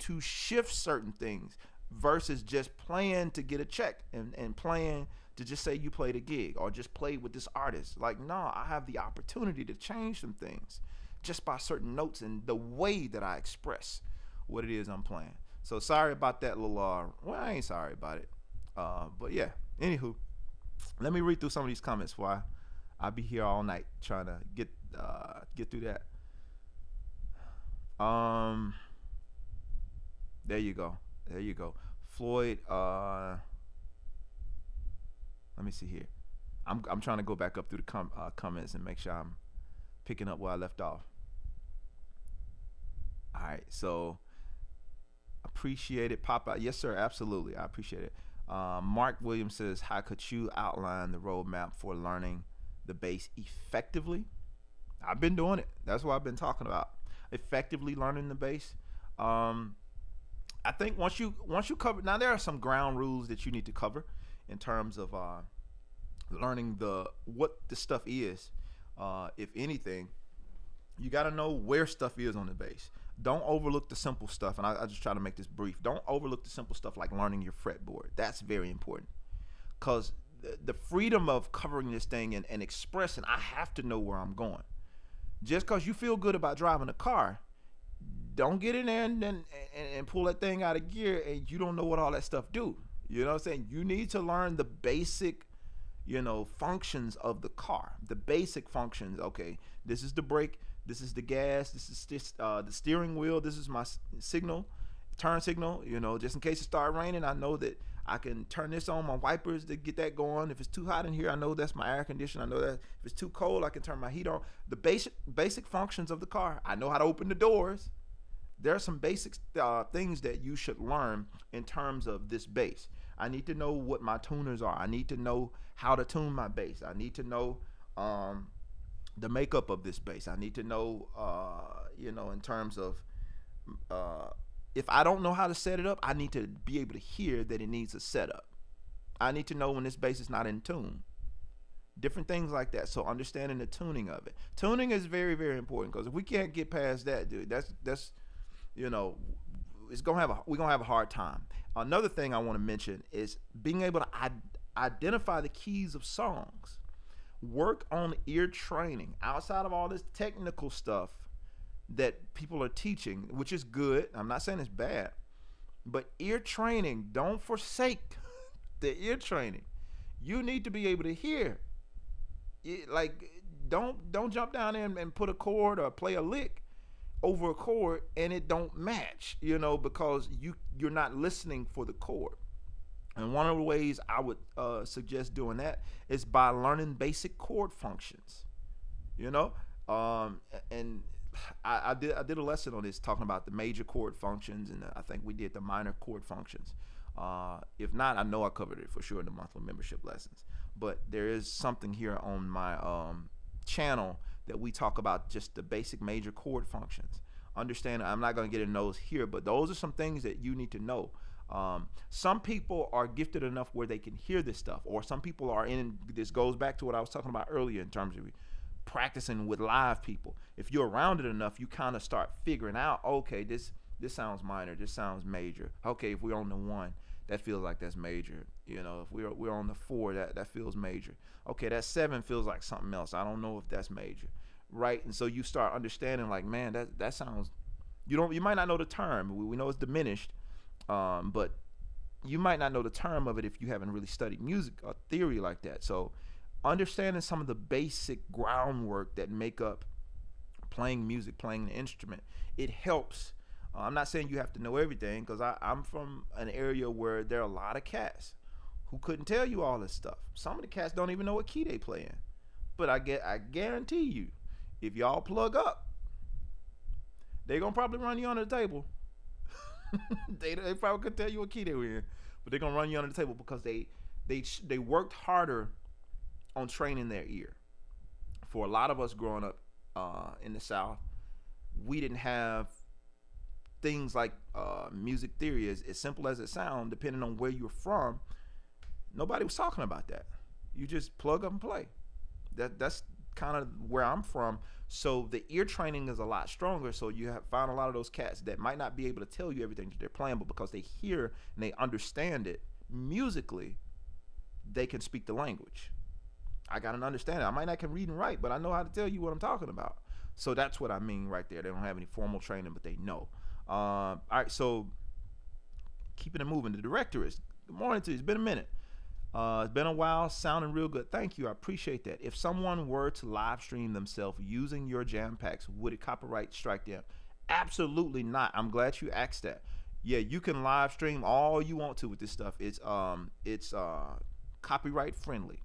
to shift certain things versus just playing to get a check and playing to just say you played a gig or just played with this artist. Like, nah, I have the opportunity to change some things just by certain notes and the way that I express what it is I'm playing. So sorry about that little, well, I ain't sorry about it. But yeah, anywho, let me read through some of these comments before I'll be here all night trying to get through that. There you go. There you go. Floyd, let me see here. I'm trying to go back up through the comments and make sure I'm picking up where I left off. All right, so appreciate it, pop out. Yes, sir, absolutely, I appreciate it. Mark Williams says, how could you outline the roadmap for learning the bass effectively? I've been doing it. That's what I've been talking about. Effectively learning the bass. I think once you cover, now there are some ground rules that you need to cover in terms of learning what the stuff is. If anything, you got to know where stuff is on the bass. Don't overlook the simple stuff, and I just try to make this brief. Don't overlook the simple stuff like learning your fretboard. That's very important, because the freedom of covering this thing and expressing, I have to know where I'm going. Just because you feel good about driving a car, don't get in there and pull that thing out of gear and you don't know what all that stuff do. You know what I'm saying? You need to learn the basic, you know, functions of the car, the basic functions. Okay, this is the brake, this is the gas, this is just the steering wheel, this is my signal, turn signal, you know, just in case it start raining, I know that I can turn this on, my wipers to get that going. If it's too hot in here, I know that's my air conditioner. I know that if it's too cold, I can turn my heat on. The basic functions of the car. I know how to open the doors. There are some basic things that you should learn in terms of this bass. I need to know what my tuners are. I need to know how to tune my bass. I need to know the makeup of this bass. I need to know, you know, in terms of if I don't know how to set it up, I need to be able to hear that it needs a setup. I need to know when this bass is not in tune. Different things like that. So understanding the tuning of it. Tuning is very, very important, because if we can't get past that, dude, that's you know, it's gonna have we're gonna have a hard time. Another thing I want to mention is being able to identify the keys of songs. Work on ear training outside of all this technical stuff that people are teaching, which is good. I'm not saying it's bad, but ear training, don't forsake the ear training. You need to be able to hear it, like don't jump down there and put a chord or play a lick over a chord and it don't match, you know, because you're not listening for the chord. And one of the ways I would suggest doing that is by learning basic chord functions, you know, and I did a lesson on this talking about the major chord functions, and I think we did the minor chord functions. If not, I know I covered it for sure in the monthly membership lessons. But there is something here on my channel that we talk about just the basic major chord functions. Understand, I'm not going to get into those here, but those are some things that you need to know. Some people are gifted enough where they can hear this stuff, or some people are in, this goes back to what I was talking about earlier in terms of practicing with live people. If you're around it enough, you kind of start figuring out, okay, this sounds minor, this sounds major. Okay, if we're on the 1, that feels like that's major. You know, if we're on the 4, that feels major. Okay, that 7 feels like something else. I don't know if that's major, right? And so you start understanding, like, man, that sounds, you might not know the term. We know it's diminished, but you might not know the term of it if you haven't really studied music or theory like that. So understanding some of the basic groundwork that make up playing music, playing the instrument, it helps. I'm not saying you have to know everything, because I'm from an area where there are a lot of cats who couldn't tell you all this stuff. Some of the cats don't even know what key they play in. But I guarantee you, if y'all plug up, they're going to probably run you under the table. they probably couldn't tell you what key they were in, but they're going to run you under the table because they worked harder on training their ear. For a lot of us growing up in the South, we didn't have things like music theory. As simple as it sounds, depending on where you're from, nobody was talking about that. You just plug up and play. That's kind of where I'm from. So the ear training is a lot stronger. So you have found a lot of those cats that might not be able to tell you everything that they're playing, but because they hear and they understand it musically, they can speak the language. I got an understanding. I might not can read and write, but I know how to tell you what I'm talking about. So that's what I mean right there. They don't have any formal training, but they know. All right, so keeping it moving. The director is, good morning to you. It's been a minute. It's been a while. Sounding real good. Thank you. I appreciate that. If someone were to live stream themselves using your jam packs, would it copyright strike them? Absolutely not. I'm glad you asked that. Yeah, you can live stream all you want to with this stuff. It's copyright friendly.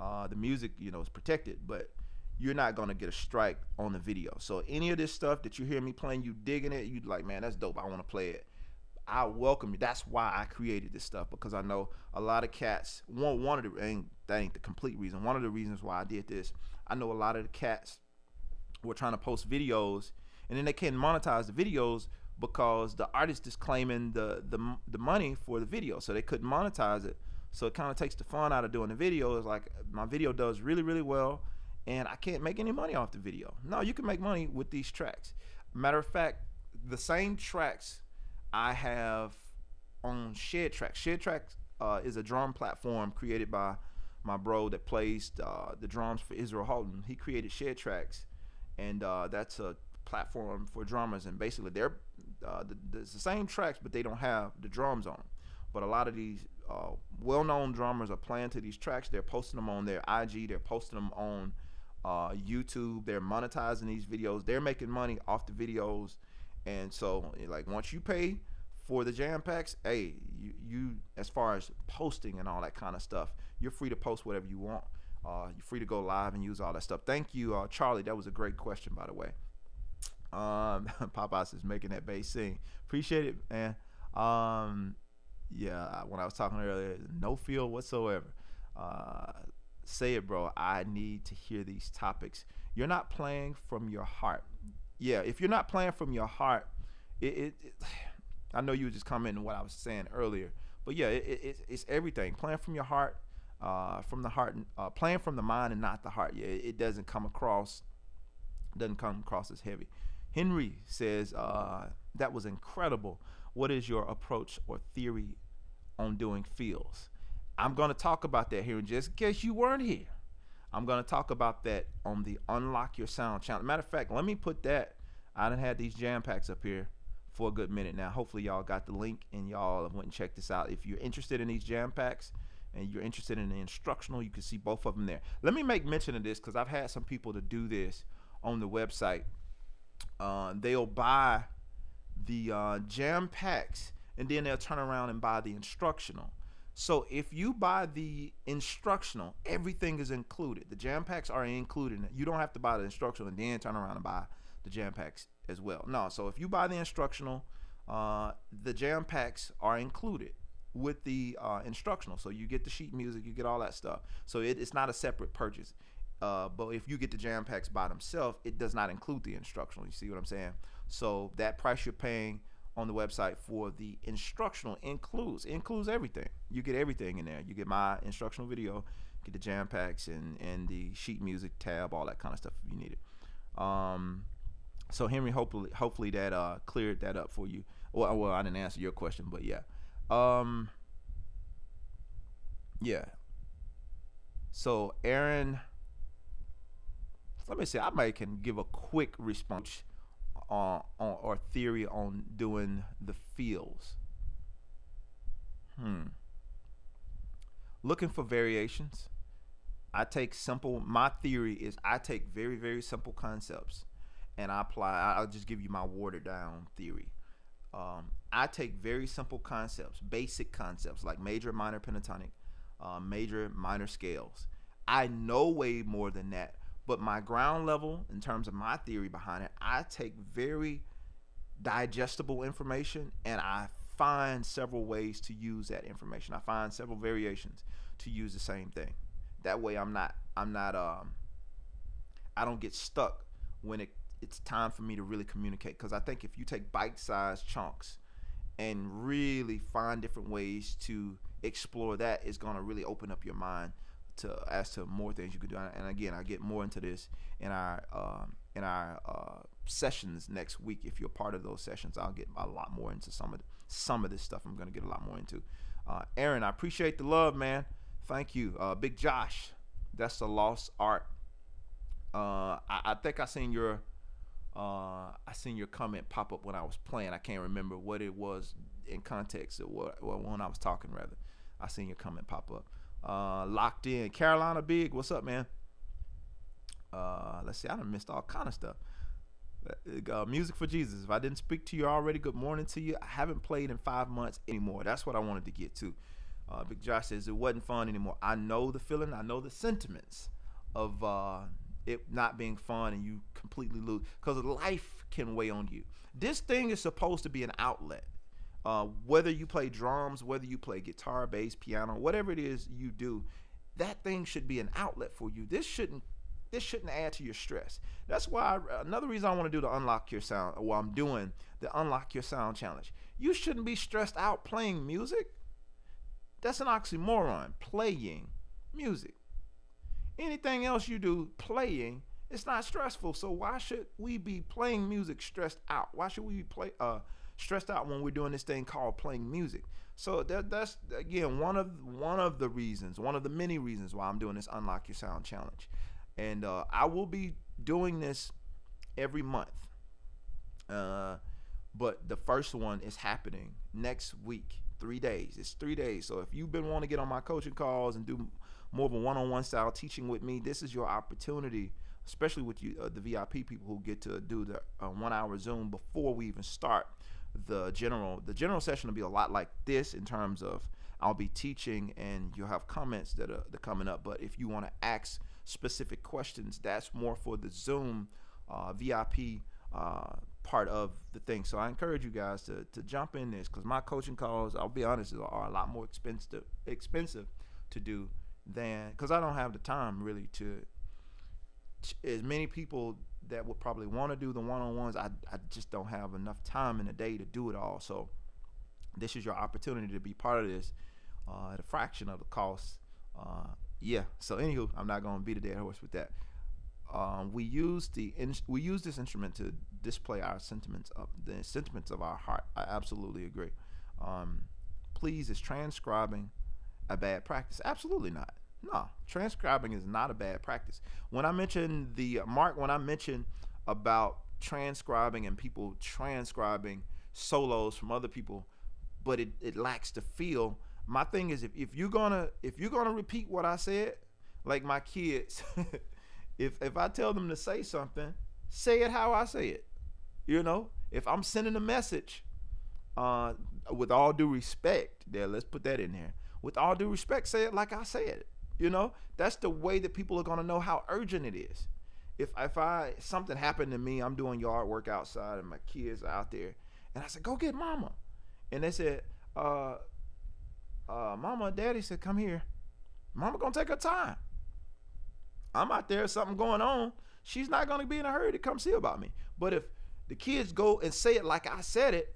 The music, is protected, but you're not going to get a strike on the video. So any of this stuff that you hear me playing, you digging it, you'd like, man, that's dope, I want to play it, I welcome you. That's why I created this stuff, because I know a lot of cats, that ain't the complete reason, one of the reasons why I did this, I know a lot of the cats were trying to post videos, and then they can't monetize the videos because the artist is claiming the money for the video, so they couldn't monetize it. So it kind of takes the fun out of doing the video. It's like, my video does really, really well, and I can't make any money off the video. No, you can make money with these tracks. Matter of fact, the same tracks I have on Shared Tracks. Shared Tracks is a drum platform created by my bro that plays the drums for Israel Halton. He created Shared Tracks, and that's a platform for drummers, and basically they're it's the same tracks, but they don't have the drums on them. But a lot of these well-known drummers are playing to these tracks. They're posting them on their IG. They're posting them on YouTube. They're monetizing these videos. They're making money off the videos. And so, like, once you pay for the jam packs, hey, you as far as posting and all that kind of stuff, you're free to post whatever you want. You're free to go live and use all that stuff. Thank you, Charlie. That was a great question, by the way. Popeyes is making that bass sing. Appreciate it, man. Yeah, when I was talking earlier, no feel whatsoever. Say it, bro, I need to hear these topics. You're not playing from your heart. Yeah, if you're not playing from your heart, I know you were just commenting what I was saying earlier, but yeah, it's everything. Playing from your heart, playing from the mind and not the heart. Yeah, it doesn't come across, as heavy. Henry says, that was incredible. What is your approach or theory on doing feels? I'm going to talk about that here, and just in case you weren't here, I'm going to talk about that on the Unlock Your Sound Challenge. Matter of fact, let me put that, I done had these jam packs up here for a good minute now. Hopefully y'all got the link and y'all went and checked this out. If you're interested in these jam packs and you're interested in the instructional, you can see both of them there. Let me make mention of this, because I've had some people to do this on the website. They'll buy the jam packs, and then they'll turn around and buy the instructional. So if you buy the instructional, everything is included. The jam packs are included. You don't have to buy the instructional and then turn around and buy the jam packs as well. No, so if you buy the instructional, the jam packs are included with the instructional. So you get the sheet music, you get all that stuff. So it's not a separate purchase. But if you get the jam packs by themselves, it does not include the instructional. You see what I'm saying? So that price you're paying on the website for the instructional includes everything. You get everything in there. You get my instructional video, get the jam packs and the sheet music tab, all that kind of stuff if you need it. So Henry, hopefully that cleared that up for you. Well, I didn't answer your question, but yeah. So Aaron, let me see, I might can give a quick response on or theory on doing the feels. Looking for variations. My theory is I take very, very simple concepts and I apply. I'll just give you my watered down theory. I take very simple concepts, basic concepts like major, minor pentatonic, major, minor scales. I know way more than that, but my ground level, in terms of my theory behind it, I take very digestible information and I find several ways to use that information. I find several variations to use the same thing. That way I don't get stuck when it's time for me to really communicate, because I think if you take bite-sized chunks and really find different ways to explore that, it's going to really open up your mind as to more things you could do. And again, I get more into this in our sessions next week. If you're part of those sessions, I'll get a lot more into some of this stuff. I'm going to get a lot more into. Aaron, I appreciate the love, man. Thank you. Big Josh, that's the lost art. I think I seen your comment pop up when I was playing. I can't remember what it was in context of what when I was talking, rather. I seen your comment pop up. Locked in Carolina Big, what's up, man? Let's see, I done missed all kind of stuff. Music for Jesus, if I didn't speak to you already, good morning to you. I haven't played in 5 months anymore. That's what I wanted to get to. Big Josh says it wasn't fun anymore. I know the feeling, I know the sentiments of it not being fun, and you completely lose, because life can weigh on you. This thing is supposed to be an outlet. Whether you play drums, whether you play guitar, bass, piano, whatever it is you do, that thing should be an outlet for you. This shouldn't add to your stress. That's why another reason I want to do the Unlock Your Sound, or I'm doing the Unlock Your Sound Challenge. You shouldn't be stressed out playing music. That's an oxymoron, playing music. Anything else you do, playing, it's not stressful. So why should we be playing music stressed out? Why should we be stressed out when we're doing this thing called playing music? So that's again one of the reasons, one of the many reasons why I'm doing this Unlock Your Sound Challenge. And I will be doing this every month, but the first one is happening next week. 3 days. It's 3 days. So if you've been wanting to get on my coaching calls and do more of a one-on-one style teaching with me, this is your opportunity, especially with you, the VIP people who get to do the 1 hour Zoom before we even start the general session. Will be a lot like this in terms of I'll be teaching and you'll have comments that are coming up, but if you want to ask specific questions, that's more for the Zoom VIP part of the thing. So I encourage you guys to jump in this, because my coaching calls, I'll be honest, are a lot more expensive to do, than because I don't have the time really to as many people that would probably want to do the one-on-ones. I just don't have enough time in a day to do it all. So this is your opportunity to be part of this at a fraction of the cost. Yeah, so anywho, I'm not going to beat a dead horse with that. We use this instrument to display our sentiments of our heart. I absolutely agree. Please, is transcribing a bad practice? Absolutely not. No, transcribing is not a bad practice. When I mentioned when I mentioned about transcribing and people transcribing solos from other people, but it lacks the feel. My thing is, if you're gonna repeat what I said, like my kids, if I tell them to say something, say it how I say it. You know, if I'm sending a message, with all due respect, there, let's put that in there. With all due respect, say it like I said it. You know, that's the way that people are going to know how urgent it is. if something happened to me, I'm doing yard work outside and my kids are out there, and I said, go get mama. And they said, mama, daddy said, come here. Mama gonna take her time. I'm out there, something going on. She's not gonna be in a hurry to come see about me. But if the kids go and say it like I said it,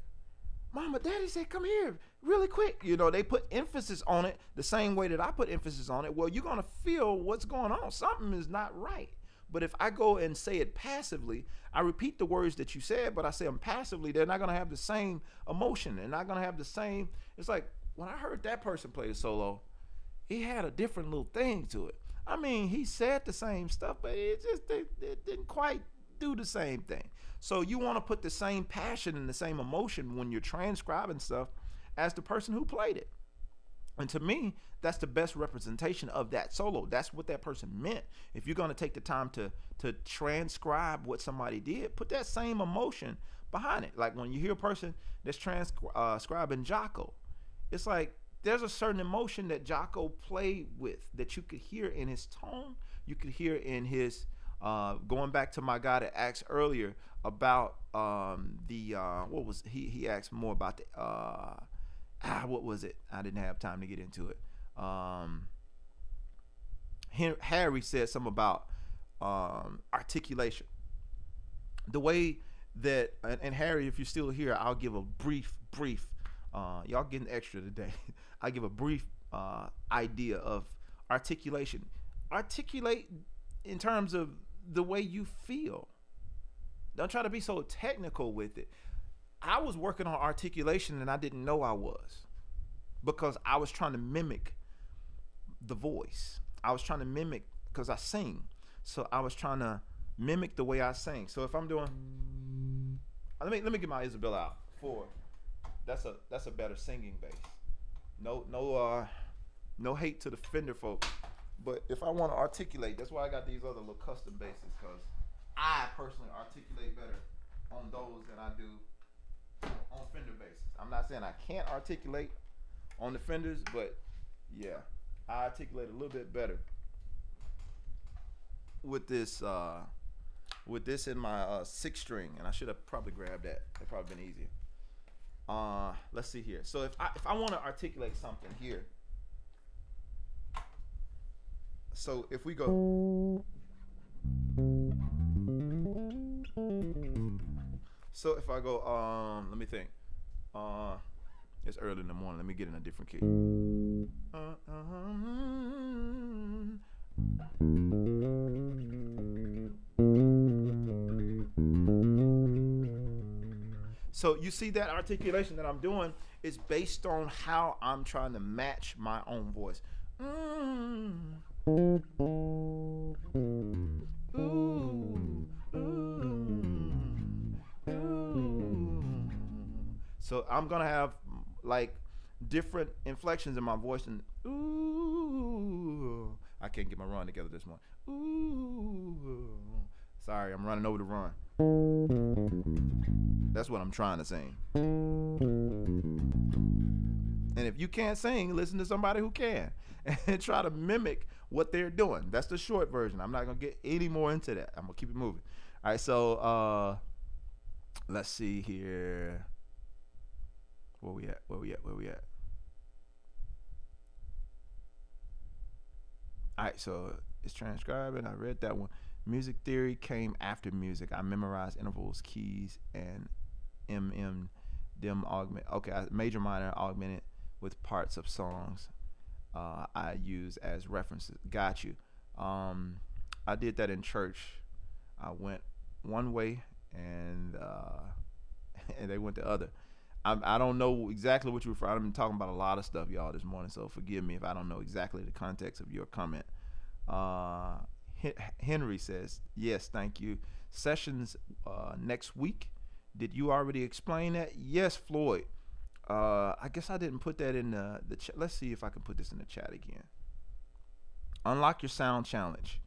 mama, daddy said, come here really quick. You know, they put emphasis on it the same way that I put emphasis on it. Well, you're gonna feel what's going on. Something is not right. But if I go and say it passively, I repeat the words that you said, but I say them passively, they're not gonna have the same emotion. They're not gonna have the same, it's like, when I heard that person play the solo, he had a different little thing to it. I mean, he said the same stuff, but it just it didn't quite do the same thing. So you want to put the same passion and the same emotion when you're transcribing stuff as the person who played it. And to me, that's the best representation of that solo. That's what that person meant. If you're going to take the time to transcribe what somebody did, put that same emotion behind it. Like when you hear a person that's transcribing Jaco, it's like there's a certain emotion that Jaco played with that you could hear in his tone, you could hear in his, going back to my guy that asked earlier about he asked more about the, what was it? I didn't have time to get into it. Harry said something about articulation. The way that, and Harry, if you're still here, I'll give a brief, y'all getting extra today. I give a brief idea of articulation. Articulate in terms of the way you feel. Don't try to be so technical with it. I was working on articulation and I didn't know I was, because I was trying to mimic the voice. I was trying to mimic, because I sing. So I was trying to mimic the way I sing. So if I'm doing, let me get my Isabella out for. That's a better singing bass. No hate to the Fender folks, but if I want to articulate, that's why I got these other little custom basses, because I personally articulate better on those than I do on Fender basses. I'm not saying I can't articulate on the Fenders, but yeah, I articulate a little bit better with this in my 6-string, and I should have probably grabbed that. That'd probably been easier. Let's see here. So if I want to articulate something here, so if we go, so if I go, let me think. It's early in the morning. Let me get in a different key. So you see that articulation that I'm doing is based on how I'm trying to match my own voice. So I'm gonna have like different inflections in my voice, and ooh, I can't get my run together this morning. Ooh, sorry, I'm running over the run. That's what I'm trying to sing. And if you can't sing, listen to somebody who can and try to mimic what they're doing. That's the short version. I'm not gonna get any more into that. I'm gonna keep it moving. All right, so let's see here. Where we at? All right, so it's transcribing. I read that one. Music theory came after music. I memorized intervals, keys, and augment. Okay, major, minor, augmented with parts of songs I use as references. Got you. I did that in church. I went one way and they went the other. I don't know exactly what you refer. I've been talking about a lot of stuff, y'all, this morning, so forgive me if I don't know exactly the context of your comment. Henry says, yes, thank you. Sessions next week. Did you already explain that? Yes, Floyd. I guess I didn't put that in the chat. Let's see if I can put this in the chat again. Unlock Your Sound Challenge.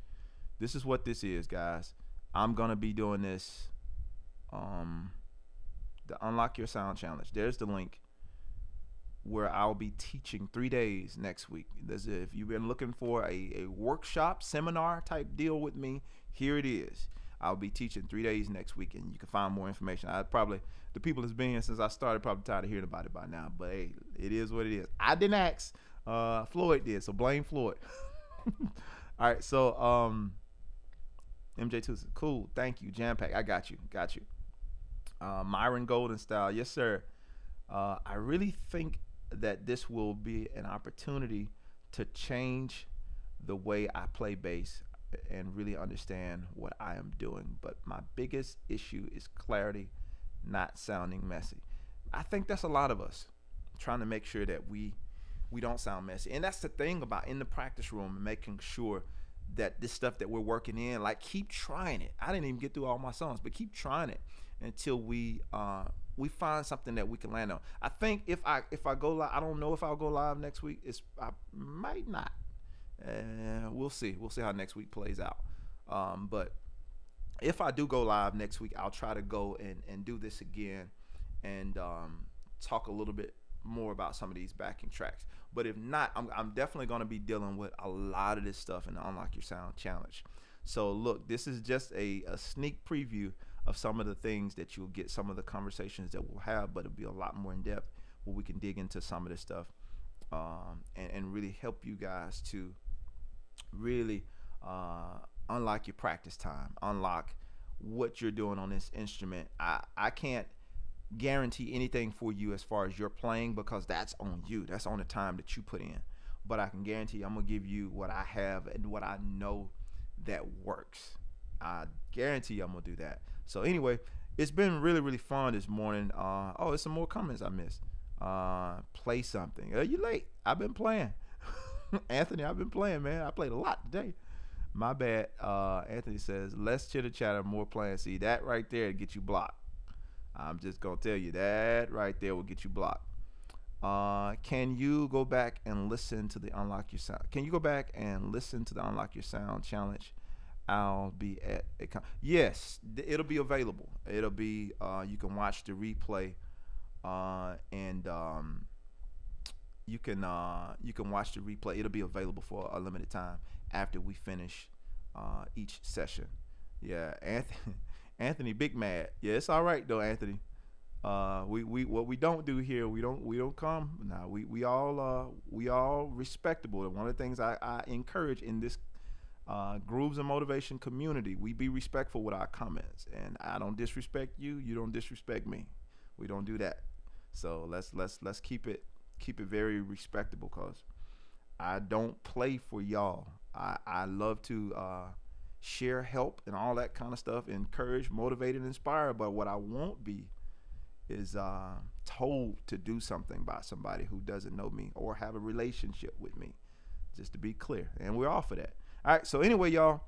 This is what this is, guys. I'm going to be doing this. The Unlock Your Sound Challenge. There's the link where I'll be teaching 3 days next week. If you've been looking for a workshop, seminar type deal with me, here it is. I'll be teaching 3 days next week, and you can find more information. I probably, the people that's been here since I started probably tired of hearing about it by now, but hey, it is what it is. I didn't ask, Floyd did, so blame Floyd. All right, so MJ2 says, cool, thank you, Jam Pack, I got you, got you. Myron Golden Style, yes sir. I really think that this will be an opportunity to change the way I play bass and really understand what I am doing, but my biggest issue is clarity, not sounding messy. I think that's a lot of us trying to make sure that we don't sound messy, and that's the thing about in the practice room, making sure that this stuff that we're working in, like, keep trying it. I didn't even get through all my songs, but keep trying it until we find something that we can land on. I think if I go live, I don't know if I'll go live next week. I might not. We'll see. We'll see how next week plays out. But if I do go live next week, I'll try to go and do this again and talk a little bit more about some of these backing tracks. But if not, I'm definitely going to be dealing with a lot of this stuff in the Unlock Your Sound Challenge. So look, this is just a sneak preview of some of the things that you'll get, some of the conversations that we'll have, but it'll be a lot more in depth where we can dig into some of this stuff and really help you guys to really unlock your practice time, unlock what you're doing on this instrument. I can't guarantee anything for you as far as your playing, because that's on you, that's on the time that you put in, but I can guarantee you, I'm gonna give you what I have and what I know that works. I guarantee you I'm gonna do that. So anyway, it's been really fun this morning. Oh, there's some more comments I missed. Play something. Are you late? I've been playing. Anthony, I've been playing, man. I played a lot today. My bad. Anthony says, less chitter chatter, more playing. See, that right there will get you blocked. I'm just gonna tell you, that right there will get you blocked. Can you go back and listen to the Unlock Your Sound? Can you go back and listen to the Unlock Your Sound Challenge? I'll be at a con, yes, it'll be available. It'll be you can watch the replay, and you can watch the replay. It'll be available for a limited time after we finish each session. Yeah, Anthony big mad. Yeah, it's all right though, Anthony. We what we don't do here, we don't come now. We all respectable. And one of the things I encourage in this Grooves and Motivation community, we be respectful with our comments, and I don't disrespect you, you don't disrespect me. We don't do that. So let's keep it very respectable, because I don't play for y'all. I love to share, help, and all that kind of stuff, encourage, motivate, and inspire, but what I won't be is told to do something by somebody who doesn't know me or have a relationship with me, just to be clear, and we're all for that. All right, so anyway, y'all,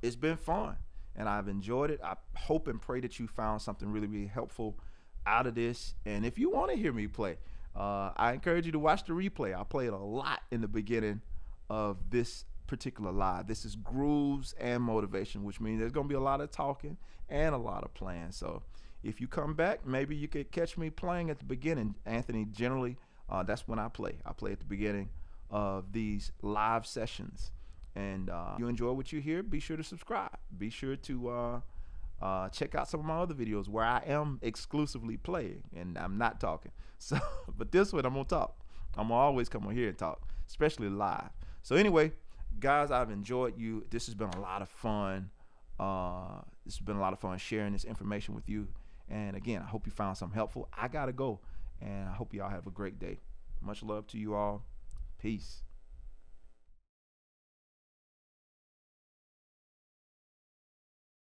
it's been fun, and I've enjoyed it. I hope and pray that you found something really helpful out of this. And if you want to hear me play, I encourage you to watch the replay. I played a lot in the beginning of this particular live. This is Grooves and Motivation, which means there's going to be a lot of talking and a lot of playing. So if you come back, maybe you could catch me playing at the beginning. Anthony, generally, that's when I play. I play at the beginning of these live sessions. And if you enjoy what you hear, be sure to subscribe. Be sure to check out some of my other videos where I am exclusively playing and I'm not talking. So, but this one, I'm gonna talk. I'm gonna always come on here and talk, especially live. So anyway, guys, I've enjoyed you. This has been a lot of fun. This has been a lot of fun sharing this information with you. And again, I hope you found something helpful. I gotta go, and I hope y'all have a great day. Much love to you all. Peace.